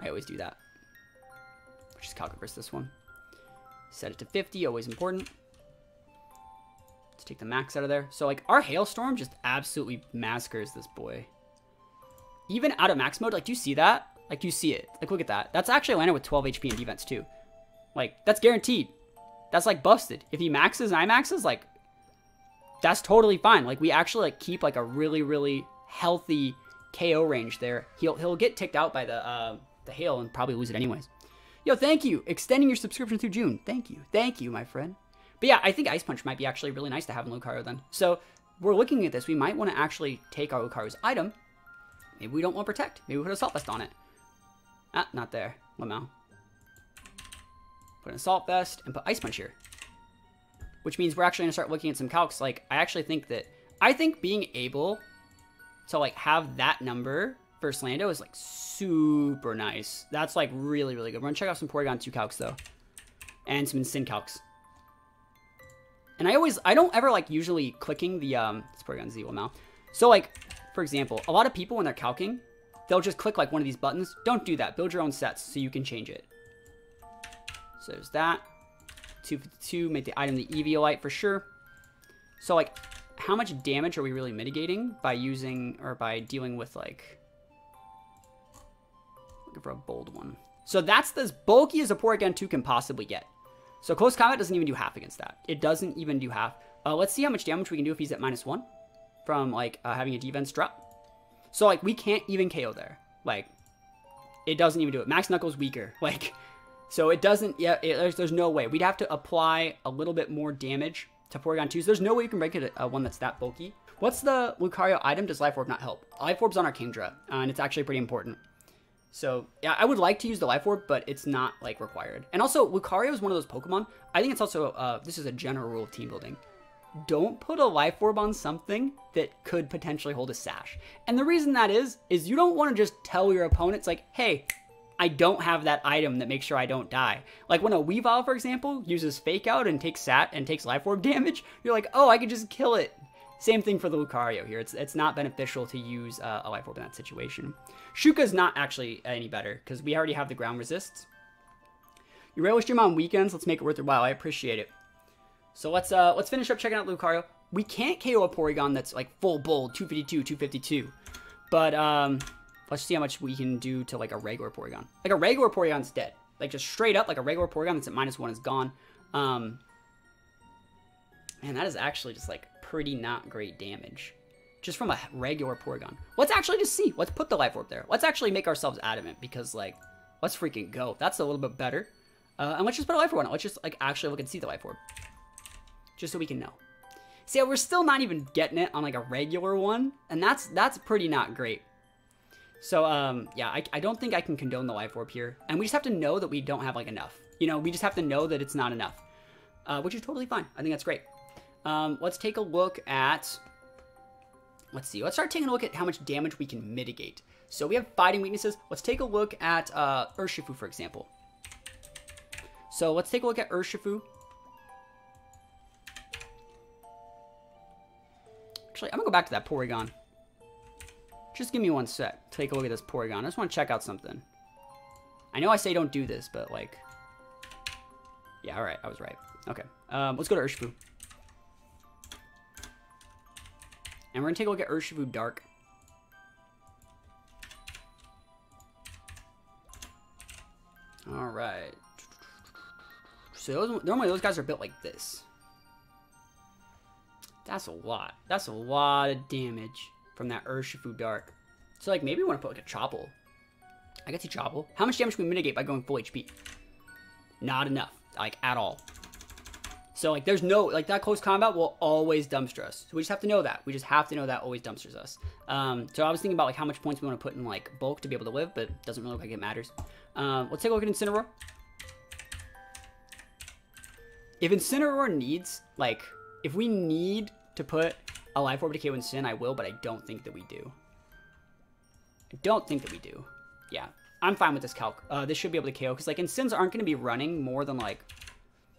I always do that. I'll just calc-verse this one. Set it to fifty, always important. Let's take the max out of there. So, like, our Hailstorm just absolutely massacres this boy. Even out of max mode, like, do you see that? Like, you see it. Like, look at that. That's actually landed with twelve H P and defense, too. Like, that's guaranteed. That's, like, busted. If he maxes and I maxes, like, that's totally fine. Like, we actually, like, keep, like, a really, really healthy K O range there. He'll he'll get ticked out by the, uh, the hail and probably lose it anyways. Yo, thank you. Extending your subscription through June. Thank you. Thank you, my friend. But, yeah, I think Ice Punch might be actually really nice to have in Lucario, then. So, we're looking at this. We might want to actually take our Lucario's item. Maybe we don't want to Protect. Maybe we put a Assault Vest on it. Ah, not there. Lamau. Put an Assault Vest and put Ice Punch here. Which means we're actually going to start looking at some calcs. Like, I actually think that... I think being able to, like, have that number for Slando is, like, super nice. That's, like, really, really good. We're going to check out some Porygon two calcs, though. And some Incin calcs. And I always... I don't ever, like, usually clicking the... um. It's Porygon zee, Lamau. So, like, for example, a lot of people, when they're calcing... they'll just click like one of these buttons. Don't do that. Build your own sets so you can change it. So there's that. two fifty-two, make the item the Eviolite for sure. So like, how much damage are we really mitigating by using or by dealing with like, looking for a bold one. So that's as bulky as a Porygon two can possibly get. So Close Combat doesn't even do half against that. It doesn't even do half. Uh, let's see how much damage we can do if he's at minus one from like uh, having a defense drop. So, like, we can't even K O there. Like, it doesn't even do it. Max Knuckles weaker. Like, so it doesn't, yeah, it, there's, there's no way. We'd have to apply a little bit more damage to Porygon two. So there's no way you can break it, uh, one that's that bulky. What's the Lucario item? Does Life Orb not help? Life Orb's on our Kingdra, uh, and it's actually pretty important. So, yeah, I would like to use the Life Orb, but it's not, like, required. And also, Lucario is one of those Pokemon. I think it's also, uh, this is a general rule of team building. Don't put a Life Orb on something that could potentially hold a Sash. And the reason that is, is you don't want to just tell your opponents, like, hey, I don't have that item that makes sure I don't die. Like when a Weavile, for example, uses Fake Out and takes Sat and takes Life Orb damage, you're like, oh, I could just kill it. Same thing for the Lucario here. It's it's not beneficial to use uh, a Life Orb in that situation. Shuka's not actually any better because we already have the ground resists. You rarely stream on weekends. Let's make it worth your while. I appreciate it. So let's uh, let's finish up checking out Lucario. We can't K O a Porygon that's like full bold, two fifty-two, two fifty-two. But um, let's see how much we can do to like a regular Porygon. Like a regular Porygon's dead. Like just straight up, like a regular Porygon that's at minus one is gone. Um, man, that is actually just like pretty not great damage. Just from a regular Porygon. Let's actually just see. Let's put the Life Orb there. Let's actually make ourselves adamant because like, let's freaking go. That's a little bit better. Uh, and let's just put a Life Orb on it. Let's just like actually look and see the Life Orb. Just so we can know. See, we're still not even getting it on like a regular one. And that's that's pretty not great. So, um, yeah, I, I don't think I can condone the Life Orb here. And we just have to know that we don't have like enough. You know, we just have to know that it's not enough. Uh, which is totally fine. I think that's great. Um, let's take a look at... Let's see. Let's start taking a look at how much damage we can mitigate. So we have fighting weaknesses. Let's take a look at uh, Urshifu, for example. So let's take a look at Urshifu. Actually, I'm going to go back to that Porygon. Just give me one sec. Take a look at this Porygon. I just want to check out something. I know I say don't do this, but like... Yeah, alright. I was right. Okay. Um, let's go to Urshifu. And we're going to take a look at Urshifu Dark. Alright. So those, normally those guys are built like this. That's a lot. That's a lot of damage from that Urshifu Dark. So like maybe we want to put like a Chopple. I can see Chopple. How much damage can we mitigate by going full H P? Not enough. Like at all. So like there's no, like that close combat will always dumpster us. So we just have to know that. We just have to know that always dumpsters us. Um, so I was thinking about like how much points we want to put in like bulk to be able to live, but it doesn't really look like it matters. Um, let's take a look at Incineroar. If Incineroar needs, like, if we need to put a Life Orb to K O Incin, I will, but I don't think that we do. I don't think that we do. Yeah, I'm fine with this calc. Uh, this should be able to K O, because, like, Incins aren't going to be running more than, like,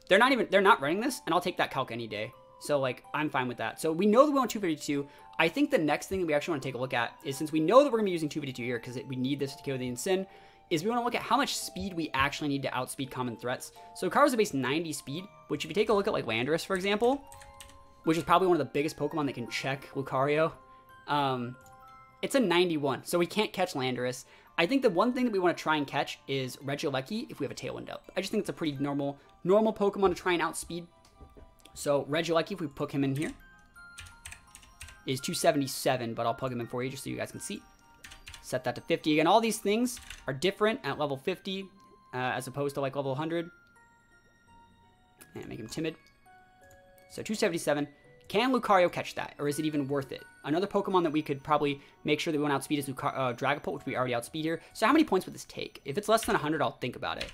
they're not even, they're not running this, and I'll take that calc any day. So, like, I'm fine with that. So, we know that we want two fifty-two. I think the next thing that we actually want to take a look at is, since we know that we're going to be using two fifty-two here, because we need this to K O the Incin, is we want to look at how much speed we actually need to outspeed common threats. So Lucario's a base ninety speed, which if you take a look at like Landorus, for example, which is probably one of the biggest Pokemon that can check Lucario, um, it's a ninety-one, so we can't catch Landorus. I think the one thing that we want to try and catch is Regieleki if we have a Tailwind up. I just think it's a pretty normal, normal Pokemon to try and outspeed. So Regieleki, if we put him in here, is two seventy-seven, but I'll plug him in for you just so you guys can see. Set that to fifty. Again, all these things are different at level fifty uh, as opposed to like level one hundred. And make him timid. So two seventy-seven. Can Lucario catch that? Or is it even worth it? Another Pokemon that we could probably make sure that we want to outspeed is Lucar uh, Dragapult, which we already outspeed here. So how many points would this take? If it's less than one hundred, I'll think about it.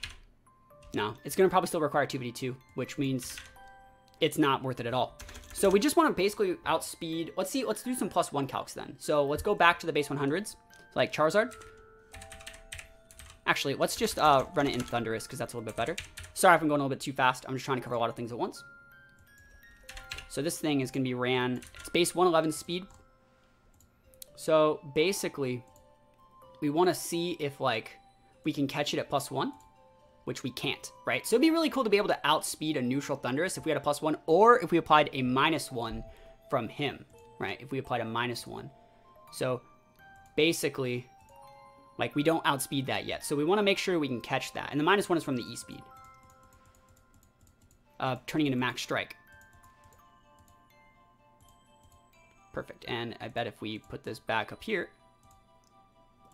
No, it's going to probably still require two fifty-two, which means it's not worth it at all. So we just want to basically outspeed. Let's see. Let's do some plus one calcs then. So let's go back to the base one hundreds. Like Charizard. Actually, let's just uh, run it in Thundurus because that's a little bit better. Sorry if I'm going a little bit too fast. I'm just trying to cover a lot of things at once. So this thing is going to be ran. It's base one eleven speed. So basically, we want to see if like we can catch it at plus one, which we can't, right? So it'd be really cool to be able to outspeed a neutral Thundurus if we had a plus one, or if we applied a minus one from him, right? If we applied a minus one. So basically, like, we don't outspeed that yet. So we want to make sure we can catch that. And the minus one is from the E-Speed. Uh, turning into Max Strike. Perfect. And I bet if we put this back up here,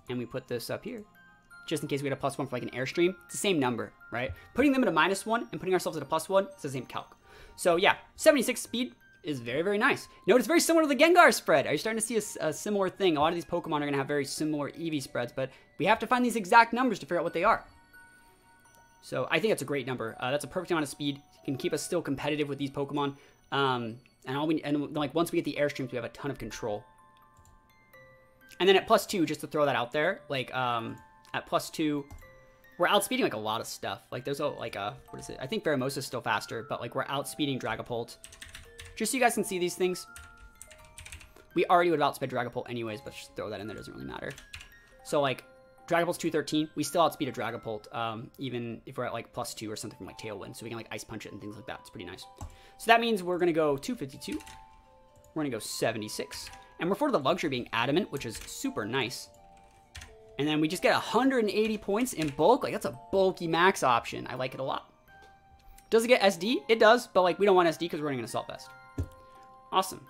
and we put this up here, just in case we had a plus one for, like, an Airstream, it's the same number, right? Putting them at a minus one and putting ourselves at a plus one, it's the same calc. So, yeah, seventy-six speed is very, very nice. You know, it's very similar to the Gengar spread. Are you starting to see a, a similar thing? A lot of these Pokemon are going to have very similar Eevee spreads, but we have to find these exact numbers to figure out what they are. So I think that's a great number. Uh, that's a perfect amount of speed. It can keep us still competitive with these Pokemon. Um, and all we and like once we get the Airstreams, we have a ton of control. And then at plus two, just to throw that out there, like um, at plus two, we're outspeeding like a lot of stuff. Like there's a, like a, what is it? I think Pheromosa is still faster, but like we're outspeeding Dragapult. Just so you guys can see these things. We already would have outsped Dragapult anyways, but just throw that in there, doesn't really matter. So, like, Dragapult's two thirteen. We still outspeed a Dragapult, um, even if we're at, like, plus two or something from, like, Tailwind. So we can, like, Ice Punch it and things like that. It's pretty nice. So that means we're going to go two fifty-two. We're going to go seventy-six. And we're for the luxury being adamant, which is super nice. And then we just get one hundred eighty points in bulk. Like, that's a bulky max option. I like it a lot. Does it get S D? It does, but, like, we don't want S D because we're running an Assault Vest. Awesome.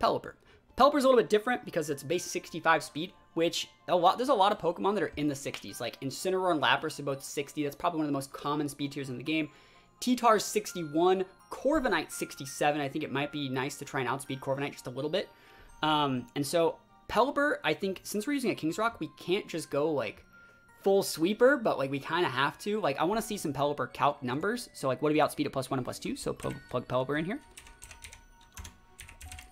Pelipper. Pelipper's a little bit different because it's base sixty-five speed, which a lot there's a lot of Pokemon that are in the sixties. Like Incineroar and Lapras are both sixty. That's probably one of the most common speed tiers in the game. Titar's sixty-one. Corviknight sixty-seven. I think it might be nice to try and outspeed Corviknight just a little bit. Um, and so Pelipper, I think, since we're using a King's Rock, we can't just go like full sweeper, but like we kind of have to. Like I want to see some Pelipper calc numbers. So like what do we outspeed at plus one and plus two? So plug, plug Pelipper in here.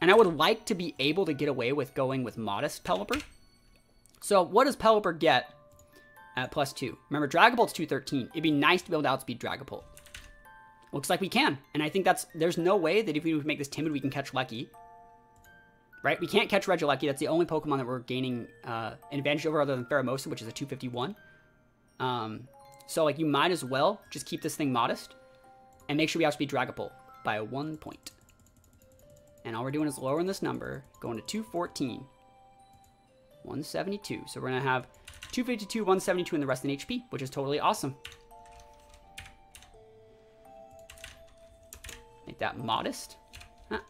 And I would like to be able to get away with going with modest Pelipper. So what does Pelipper get at plus two? Remember Dragapult's two thirteen. It'd be nice to be able to outspeed Dragapult. Looks like we can. And I think that's, there's no way that if we make this timid, we can catch Lucky. Right? We can't catch Regieleki. That's the only Pokemon that we're gaining uh, an advantage over other than Pheromosa, which is a two fifty-one. Um, so, like, you might as well just keep this thing modest and make sure we outspeed Dragapult by one point. And all we're doing is lowering this number, going to two fourteen. one seventy-two. So we're going to have two fifty-two, one seventy-two, and the rest in H P, which is totally awesome. Make that modest. Huh.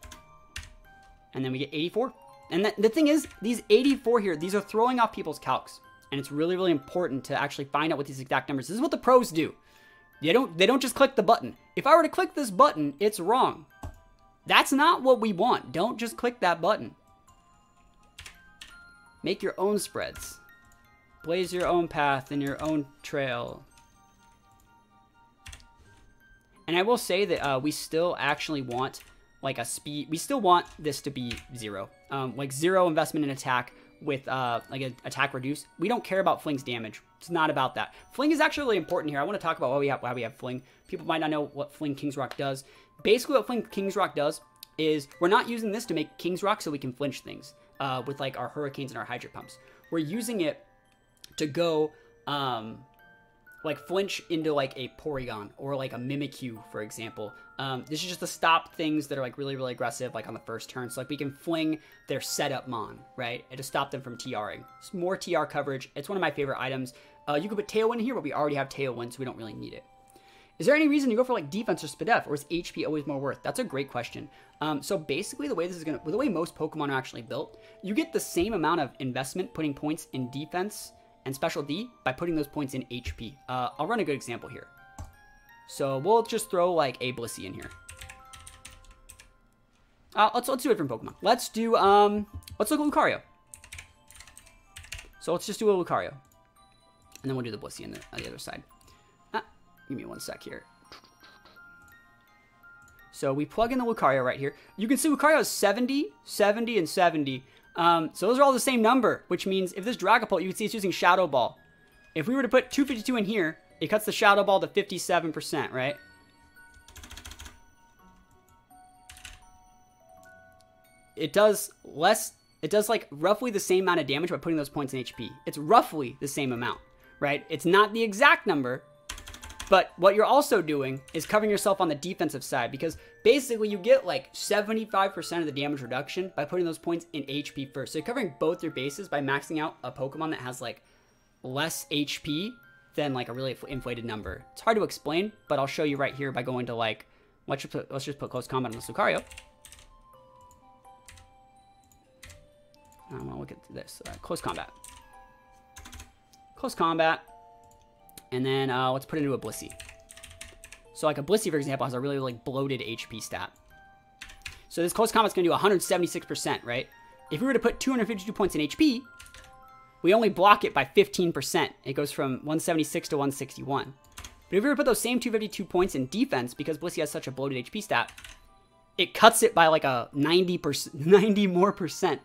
And then we get eighty-four. And that, the thing is, these eighty-four here, these are throwing off people's calcs. And it's really, really important to actually find out what these exact numbers. This is what the pros do. They don't, they don't just click the button. If I were to click this button, it's wrong. That's not what we want. Don't just click that button. Make your own spreads. Blaze your own path and your own trail. And I will say that uh, we still actually want like a speed. We still want this to be zero. Um, like zero investment in attack with uh, like an attack reduce. We don't care about Fling's damage. It's not about that. Fling is actually really important here. I want to talk about why we have, why we have Fling. People might not know what Fling Kingsrock does. Basically what Fling Kingsrock does is we're not using this to make Kingsrock so we can flinch things. Uh, with like our hurricanes and our hydro pumps, we're using it to go um, like flinch into like a Porygon or like a Mimikyu, for example. Um, this is just to stop things that are like really, really aggressive, like on the first turn. So like we can fling their setup mon, right? And to stop them from TRing. It's more T R coverage. It's one of my favorite items. Uh, you could put Tailwind here, but we already have Tailwind, so we don't really need it. Is there any reason to go for like defense or SpDef, or is H P always more worth? That's a great question. Um, so basically the way this is gonna, the way most Pokemon are actually built, you get the same amount of investment putting points in defense and special D by putting those points in H P. Uh, I'll run a good example here. So we'll just throw like a Blissey in here. Uh, let's, let's do it from Pokemon. Let's do, um, let's look at Lucario. So let's just do a Lucario. And then we'll do the Blissey on the, on the other side. Give me one sec here. So we plug in the Lucario right here. You can see Lucario is seventy, seventy, and seventy. Um, so those are all the same number, which means if this Dragapult, you can see it's using Shadow Ball. If we were to put two fifty-two in here, it cuts the Shadow Ball to fifty-seven percent, right? It does less, it does like roughly the same amount of damage by putting those points in H P. It's roughly the same amount, right? It's not the exact number, but what you're also doing is covering yourself on the defensive side, because basically you get like seventy-five percent of the damage reduction by putting those points in H P first. So you're covering both your bases by maxing out a Pokemon that has like less H P than like a really inflated number. It's hard to explain, but I'll show you right here by going to like, let's just put, let's just put close combat on this Lucario. I want to look at this, uh, close combat. Close combat. And then uh, let's put it into a Blissey. So like a Blissey, for example, has a really, like, bloated H P stat. So this close combat's going to do one hundred seventy-six percent, right? If we were to put two hundred fifty-two points in H P, we only block it by fifteen percent. It goes from one seventy-six to one sixty-one. But if we were to put those same two fifty-two points in defense, because Blissey has such a bloated H P stat, it cuts it by like a ninety percent, ninety more percent,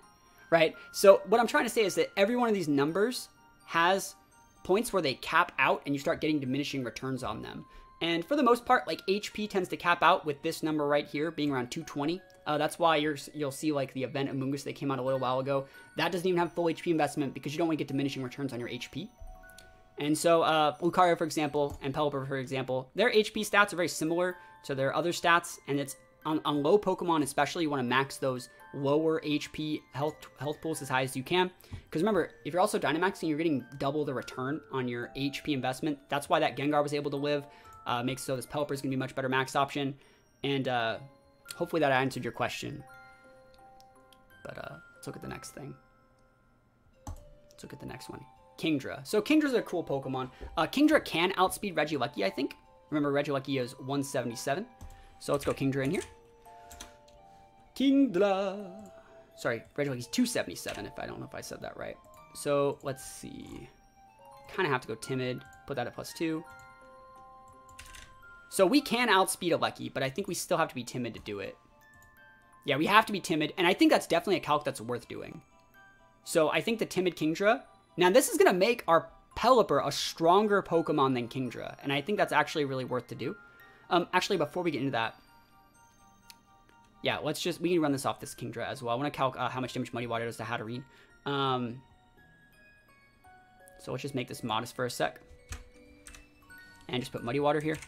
right? So what I'm trying to say is that every one of these numbers has points where they cap out and you start getting diminishing returns on them. And for the most part, like H P tends to cap out with this number right here being around two twenty. Uh, that's why you're, you'll see like the event Amoongus that came out a little while ago. That doesn't even have full H P investment because you don't want to get diminishing returns on your H P. And so uh, Lucario, for example, and Pelipper, for example, their H P stats are very similar to their other stats. And it's on, on low Pokemon especially, you want to max those lower H P health health pools as high as you can, because remember, if you're also Dynamaxing, you're getting double the return on your H P investment. That's why that Gengar was able to live, uh, makes so this Pelipper is going to be a much better max option, and uh, hopefully that answered your question. But uh, let's look at the next thing. Let's look at the next one, Kingdra. So Kingdra's a cool Pokemon. Uh, Kingdra can outspeed Regieleki, I think. Remember, Regieleki is one seventy-seven, so let's go Kingdra in here. Kingdra. Sorry, Regieleki's two seventy-seven, if I don't know if I said that right. So let's see. Kind of have to go timid. Put that at plus two. So we can outspeed Aleki, but I think we still have to be timid to do it. Yeah, we have to be timid. And I think that's definitely a calc that's worth doing. So I think the timid Kingdra. Now this is going to make our Pelipper a stronger Pokemon than Kingdra. And I think that's actually really worth to do. Um, actually, before we get into that, yeah, let's just, we can run this off this Kingdra as well. I want to calc uh, how much damage Muddy Water does to Hatterene. Um, so let's just make this modest for a sec. And just put Muddy Water here.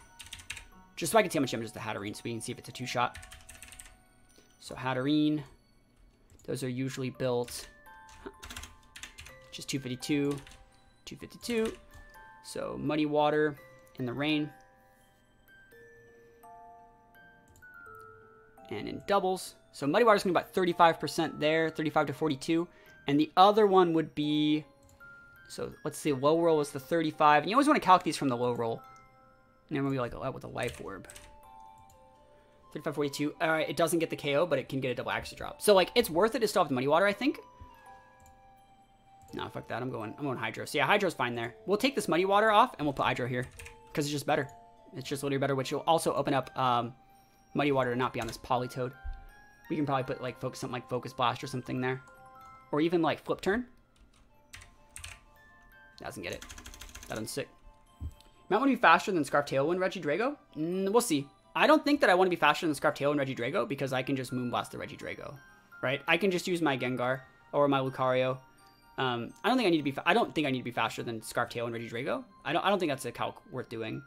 Just so I can see how much damage does to Hatterene, so we can see if it's a two-shot. So Hatterene, those are usually built just two fifty-two, two fifty-two. So Muddy Water in the rain. And in doubles, so Muddy Water's going to be about thirty-five percent there, thirty-five to forty-two. And the other one would be, so let's see, low roll was the thirty-five. And you always want to calc these from the low roll. And then we'll be like, oh, with a life orb. thirty-five, forty-two. All right, it doesn't get the K O, but it can get a double axe drop. So, like, it's worth it to still have the Muddy Water, I think. Nah, fuck that. I'm going, I'm going Hydro. So, yeah, Hydro's fine there. We'll take this Muddy Water off, and we'll put Hydro here. Because it's just better. It's just literally better, which will also open up um, Muddy Water to not be on this Politoed. We can probably put, like, focus, something like Focus Blast or something there. Or even, like, Flip Turn. That doesn't get it. That one's sick. Might want to be faster than Scarf Tailwind Regidrago? Mm, we'll see. I don't think that I want to be faster than Scarf Tailwind Regidrago because I can just Moonblast the Regidrago, right? I can just use my Gengar or my Lucario. Um, I don't think I need to be. Fa I don't think I need to be faster than Scarf Tailwind Regidrago. I don't. I don't think that's a calc worth doing,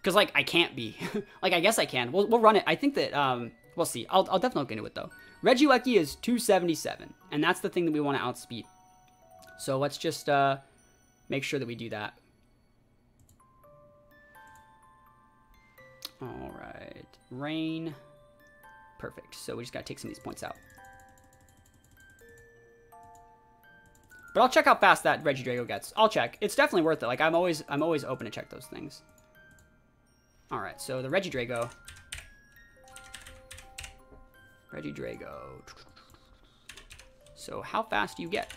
because like I can't be. Like I guess I can. We'll we'll run it. I think that um we'll see. I'll I'll definitely look into it though. Regieleki is two seventy-seven, and that's the thing that we want to outspeed. So let's just uh make sure that we do that. All right, rain. Perfect. So we just got to take some of these points out. But I'll check how fast that Regidrago gets. I'll check. It's definitely worth it. Like I'm always I'm always open to check those things. All right. So the Regidrago Regidrago. So how fast do you get?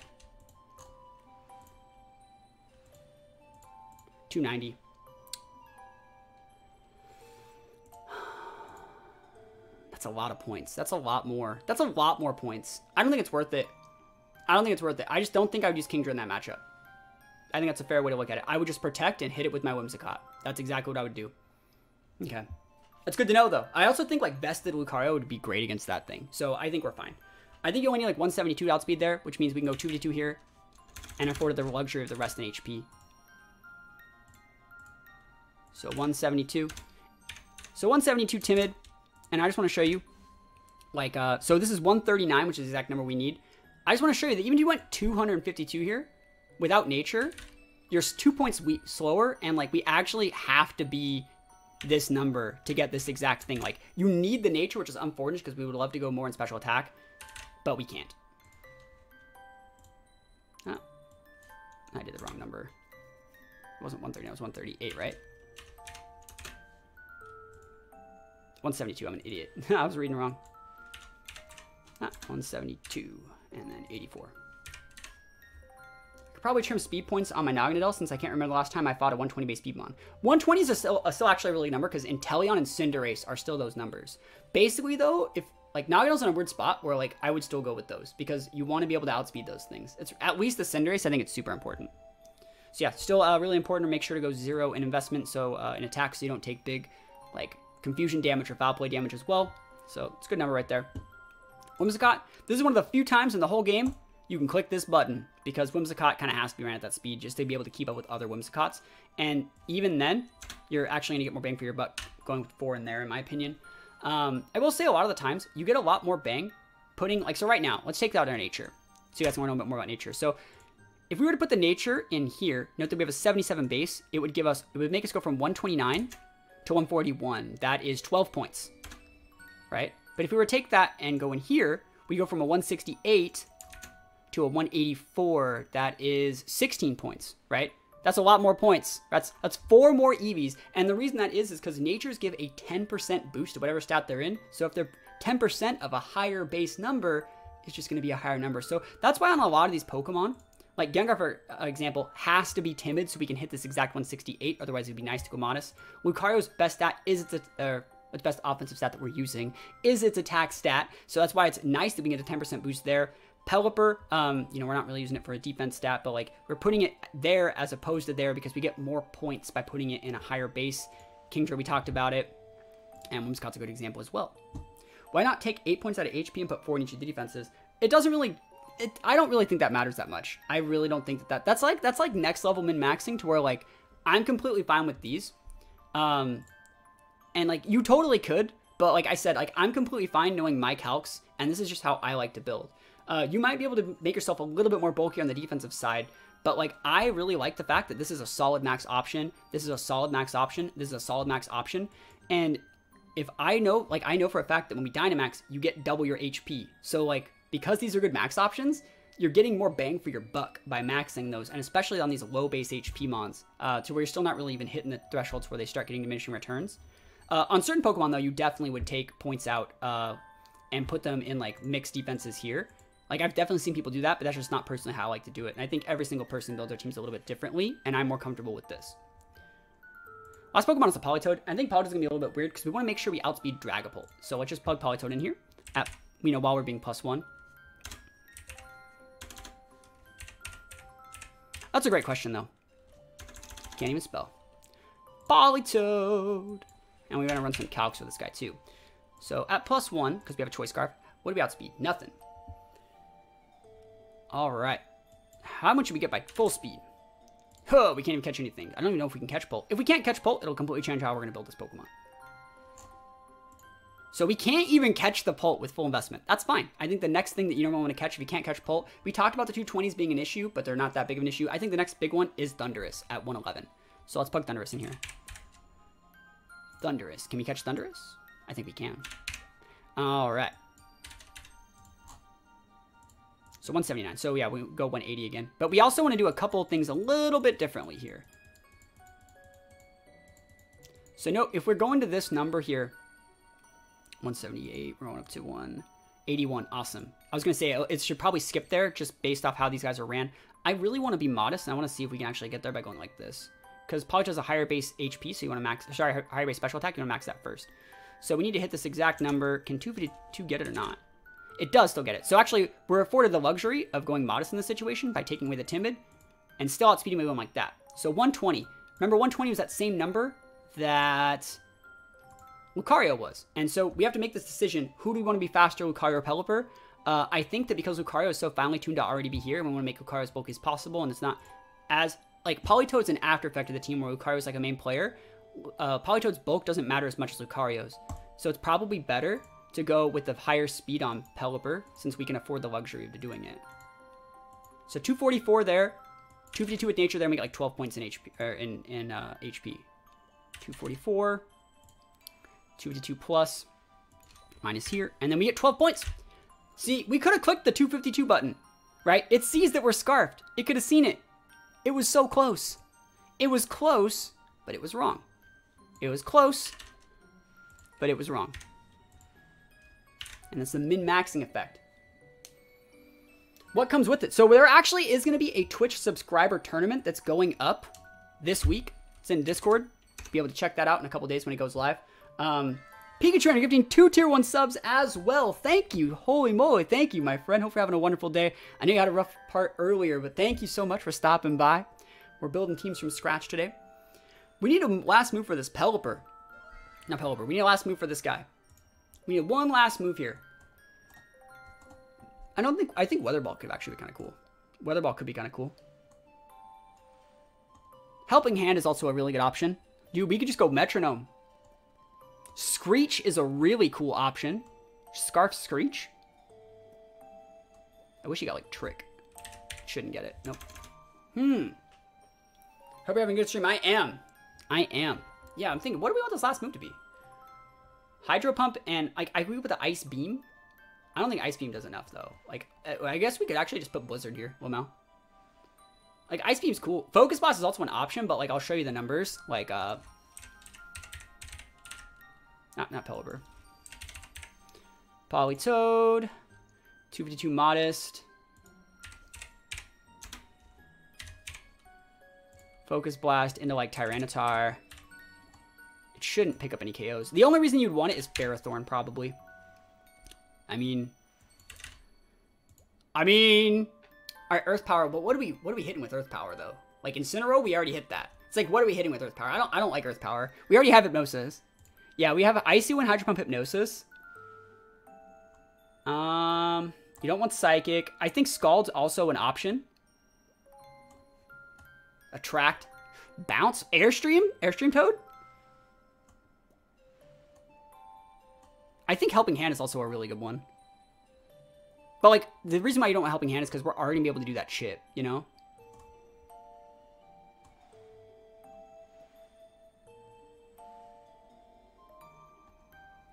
two ninety. That's a lot of points. That's a lot more. That's a lot more points. I don't think it's worth it. I don't think it's worth it. I just don't think I would use Kingdra in that matchup. I think that's a fair way to look at it. I would just protect and hit it with my Whimsicott. That's exactly what I would do. Okay. That's good to know, though. I also think, like, Vested Lucario would be great against that thing. So I think we're fine. I think you only need, like, one seventy-two to outspeed there, which means we can go two fifty-two here and afford the luxury of the rest in H P. So one seventy-two. So one seventy-two Timid. And I just want to show you, like, uh, so this is one thirty-nine, which is the exact number we need. I just want to show you that even if you went two fifty-two here, without nature, you're two points we slower, and, like, we actually have to be this number to get this exact thing. Like, you need the nature, which is unfortunate, because we would love to go more in special attack, but we can't. Oh, I did the wrong number. It wasn't one thirty, it was one thirty-eight, right? one seventy-two, I'm an idiot. I was reading wrong. Ah, one seventy-two, and then eighty-four. I could probably trim speed points on my Naginadel since I can't remember the last time I fought a one twenty base Speedmon. one twenty is a still, a still actually a really number because Inteleon and Cinderace are still those numbers. Basically though, if like Naginatel's in a weird spot where like I would still go with those because you want to be able to outspeed those things. It's at least the Cinderace, I think it's super important. So yeah, still uh, really important to make sure to go zero in investment, so uh, in attack, so you don't take big like confusion damage or foul play damage as well. So it's a good number right there. Whimsicott, this is one of the few times in the whole game you can click this button because Whimsicott kind of has to be ran at that speed just to be able to keep up with other Whimsicotts. And even then, you're actually going to get more bang for your buck going with four in there, in my opinion. Um, I will say a lot of the times you get a lot more bang putting, like, so right now, let's take that out our nature. So you guys want to know a bit more about nature. So if we were to put the nature in here, note that we have a seventy-seven base, it would give us, it would make us go from one twenty-nine to one forty-one. That is twelve points, right? But if we were to take that and go in here, we go from a one sixty-eight to a one eighty-four. That is sixteen points, right? That's a lot more points. That's that's four more E Vs. And the reason that is is because natures give a ten percent boost to whatever stat they're in. So if they're ten percent of a higher base number, it's just going to be a higher number. So that's why on a lot of these Pokemon, like Gengar, for example, has to be timid so we can hit this exact one sixty-eight. Otherwise, it would be nice to go modest. Lucario's best stat is its, uh, its best offensive stat that we're using is its attack stat. So that's why it's nice that we get a ten percent boost there. Pelipper, um, you know, we're not really using it for a defense stat, but like we're putting it there as opposed to there because we get more points by putting it in a higher base. Kingdra, we talked about it. And Whimsicott's a good example as well. Why not take eight points out of H P and put four in each of the defenses? It doesn't really... It, I don't really think that matters that much. I really don't think that, that that's like that's like next level min maxing to where like I'm completely fine with these, um, and like you totally could, But like I said, like I'm completely fine knowing my calcs, and this is just how I like to build. Uh, you might be able to make yourself a little bit more bulky on the defensive side, but like I really like the fact that this is a solid max option, this is a solid max option, this is a solid max option, and if I know, like I know for a fact that when we Dynamax, you get double your H P. So like, because these are good max options, you're getting more bang for your buck by maxing those, and especially on these low base H P mons, uh, to where you're still not really even hitting the thresholds where they start getting diminishing returns. Uh, on certain Pokemon though, you definitely would take points out uh, and put them in like mixed defenses here. Like I've definitely seen people do that, but that's just not personally how I like to do it. And I think every single person builds their teams a little bit differently, and I'm more comfortable with this. Last Pokemon is a Politoed. I think Politoed is going to be a little bit weird because we want to make sure we outspeed Dragapult. So let's just plug Politoed in here, at, you know, while we're being plus one. That's a great question, though. Can't even spell. Politoed! And we're going to run some calcs with this guy, too. So at plus one, because we have a Choice Scarf, what do we outspeed? Nothing. All right. How much do we get by full speed? Huh, we can't even catch anything. I don't even know if we can catch Pult. If we can't catch Pult, it'll completely change how we're going to build this Pokemon. So we can't even catch the Pult with full investment. That's fine. I think the next thing that you normally want to catch if you can't catch Pult, we talked about the two twenties being an issue, but they're not that big of an issue. I think the next big one is Thundurus at one eleven. So let's plug Thundurus in here. Thundurus. Can we catch Thundurus? I think we can. All right. So one seventy-nine. So yeah, we go one eighty again. But we also want to do a couple things a little bit differently here. So no, if we're going to this number here, one seventy-eight, we're going up to one eighty-one. Awesome. I was going to say it should probably skip there just based off how these guys are ran. I really want to be modest, and I want to see if we can actually get there by going like this. Because Politoed has a higher base H P, so you want to max, sorry, higher base special attack, you want to max that first. So we need to hit this exact number. Can two fifty-two get it or not? It does still get it. So actually, we're afforded the luxury of going modest in this situation by taking away the timid and still outspeeding everyone like that. So one twenty. Remember, one twenty was that same number that Lucario was. And so we have to make this decision. Who do we want to be faster, Lucario or Pelipper? Uh, I think that because Lucario is so finely tuned to already be here, and we want to make Lucario as bulky as possible, and it's not as... Like, Politoed's an after effect of the team where Lucario's like a main player. Uh, Politoed's bulk doesn't matter as much as Lucario's. So it's probably better to go with the higher speed on Pelipper, since we can afford the luxury of doing it. So two forty-four there, two fifty-two with nature there, and we get like twelve points in H P, or in, in uh, H P. two forty-four, two fifty-two plus, minus here, and then we get twelve points. See, we could have clicked the two fifty-two button, right? It sees that we're scarfed. It could have seen it. It was so close. It was close, but it was wrong. It was close, but it was wrong. And it's the min-maxing effect. What comes with it? So there actually is going to be a Twitch subscriber tournament that's going up this week. It's in Discord. You'll be able to check that out in a couple days when it goes live. Um, Pikachu, you're gifting two tier one subs as well. Thank you. Holy moly. Thank you, my friend. Hope you're having a wonderful day. I know you had a rough part earlier, but thank you so much for stopping by. We're building teams from scratch today. We need a last move for this Pelipper. Not Pelipper. We need a last move for this guy. We need one last move here. I don't think... I think Weather Ball could actually be kind of cool. Weather Ball could be kind of cool. Helping Hand is also a really good option. Dude, we could just go Metronome. Screech is a really cool option. Scarf Screech. I wish he got, like, Trick. Shouldn't get it. Nope. Hmm. Hope you're having a good stream. I am. I am. Yeah, I'm thinking, what do we want this last move to be? Hydro Pump, and I, I agree with the Ice Beam. I don't think Ice Beam does enough, though. Like, I guess we could actually just put Blizzard here. Well, no. Like, Ice Beam's cool. Focus Blast is also an option, but, like, I'll show you the numbers. Like, uh... Not, not Pelipper. Politoed. two fifty-two Modest. Focus Blast into, like, Tyranitar. Shouldn't pick up any K Os. The only reason you'd want it is Ferrothorn, probably. I mean, I mean, all right, Earth Power. But what are we, what are we hitting with Earth Power though? Like Incineroar, we already hit that. It's like, what are we hitting with Earth Power? I don't, I don't like Earth Power. We already have Hypnosis. Yeah, we have an Icy Wind, Hydro Pump, Hypnosis. Um, you don't want Psychic. I think Scald's also an option. Attract, Bounce, Airstream, Airstream Toad. I think Helping Hand is also a really good one. But, like, the reason why you don't want Helping Hand is because we're already going to be able to do that shit, you know?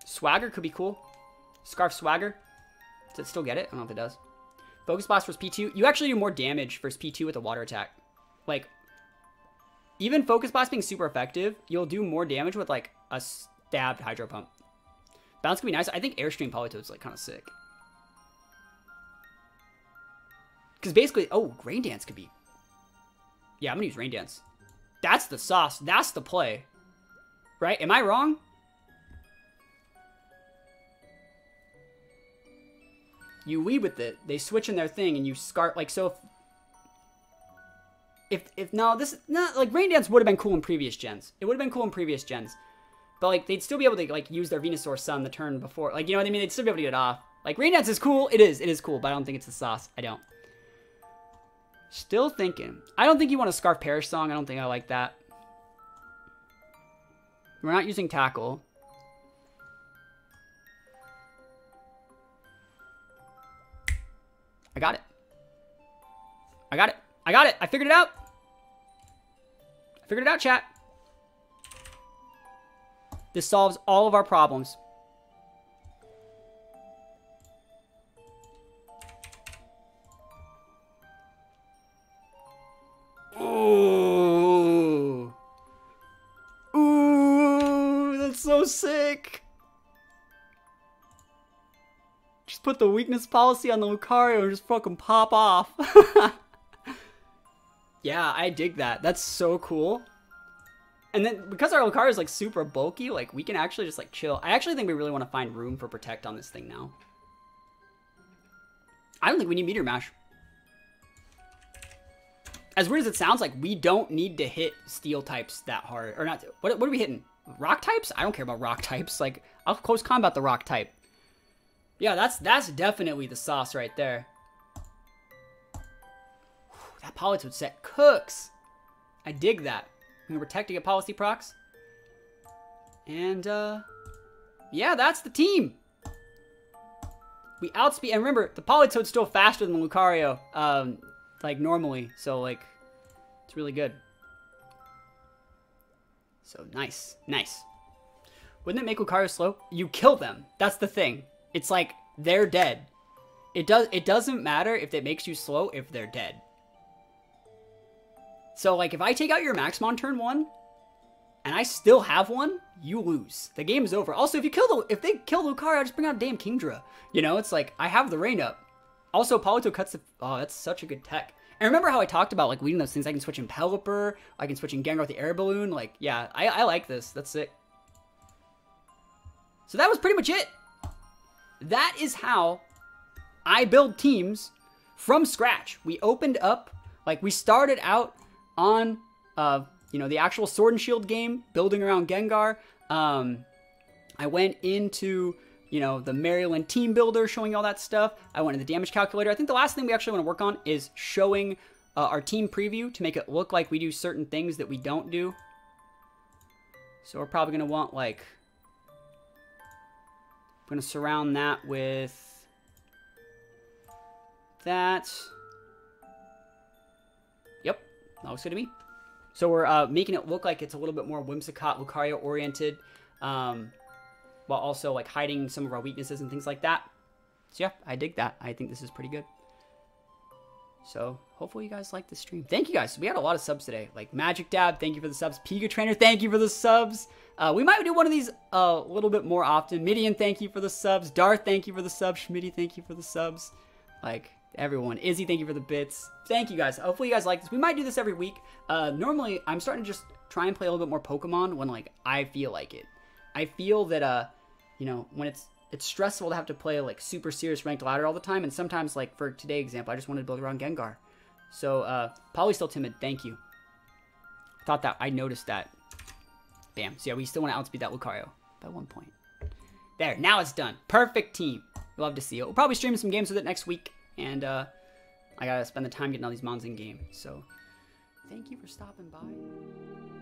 Swagger could be cool. Scarf Swagger. Does it still get it? I don't know if it does. Focus Blast versus P two. You actually do more damage versus P two with a Water Attack. Like, even Focus Blast being super effective, you'll do more damage with, like, a stabbed Hydro Pump. Bounce could be nice. I think Airstream Politoed's, like, kind of sick. Because basically... Oh, Rain Dance could be... Yeah, I'm going to use Rain Dance. That's the sauce. That's the play. Right? Am I wrong? You weed with it. They switch in their thing and you scarf... Like, so... If... If... if no, this... No, like, Rain Dance would have been cool in previous gens. It would have been cool in previous gens. But, like, they'd still be able to, like, use their Venusaur Sun the turn before... Like, you know what I mean? They'd still be able to get it off. Like, Rain Dance is cool. It is. It is cool. But I don't think it's the sauce. I don't. Still thinking. I don't think you want a Scarf Parish Song. I don't think I like that. We're not using Tackle. I got it. I got it. I got it. I figured it out. I figured it out, chat. This solves all of our problems. Ooh. Ooh, that's so sick. Just put the weakness policy on the Lucario and just fucking pop off. Yeah, I dig that. That's so cool. And then because our Lucario is like super bulky, like we can actually just like chill. I actually think we really want to find room for Protect on this thing now. I don't think we need Meteor Mash. As weird as it sounds, like, we don't need to hit steel types that hard. Or not. What, what are we hitting? Rock types? I don't care about rock types. Like, I'll close combat the rock type. Yeah, that's that's definitely the sauce right there. Whew, that Politoed set cooks. I dig that. I'm going to protect to get policy procs. And, uh... yeah, that's the team. We outspeed... And remember, the Politoed's still faster than Lucario. Um... Like, normally. So, like, it's really good. So, nice. Nice. Wouldn't it make Lucario slow? You kill them. That's the thing. It's like, they're dead. It does, it doesn't matter if it makes you slow if they're dead. So, like, if I take out your Maxmon turn one, and I still have one, you lose. The game's over. Also, if you kill the, if they kill Lucario, I just bring out damn Kingdra. You know, it's like, I have the rain up. Also, Politoed cuts the... Oh, that's such a good tech. And remember how I talked about, like, weeding those things. I can switch in Pelipper. I can switch in Gengar with the air balloon. Like, yeah, I, I like this. That's sick. So that was pretty much it. That is how I build teams from scratch. We opened up... Like, we started out on, uh, you know, the actual Sword and Shield game, building around Gengar. Um, I went into... You know, the Marriland team builder, showing all that stuff. I went to the damage calculator. I think the last thing we actually want to work on is showing uh, our team preview to make it look like we do certain things that we don't do. So we're probably going to want, like... I'm going to surround that with... that. Yep, that looks good to me. So we're uh, making it look like it's a little bit more Whimsicott, Lucario-oriented. Um... while also, like, hiding some of our weaknesses and things like that. So, yeah, I dig that. I think this is pretty good. So, hopefully you guys like this stream. Thank you, guys. We had a lot of subs today. Like, Magic Dab, thank you for the subs. Pika Trainer, thank you for the subs. Uh, we might do one of these a uh, little bit more often. Midian, thank you for the subs. Darth, thank you for the subs. Schmitty, thank you for the subs. Like... everyone. Izzy, thank you for the bits. Thank you, guys. Hopefully you guys like this. We might do this every week. Uh, normally, I'm starting to just try and play a little bit more Pokemon when, like, I feel like it. I feel that, uh, you know, when it's it's stressful to have to play, like, super serious ranked ladder all the time. And sometimes, like, for today example, I just wanted to build around Gengar. So, uh, Polly's still timid. Thank you. I thought that. I noticed that. Bam. So, yeah, we still want to outspeed that Lucario by one point. There. Now it's done. Perfect team. Love to see it. We'll probably stream some games with it next week. And, uh, I gotta spend the time getting all these mons in game. So, thank you for stopping by.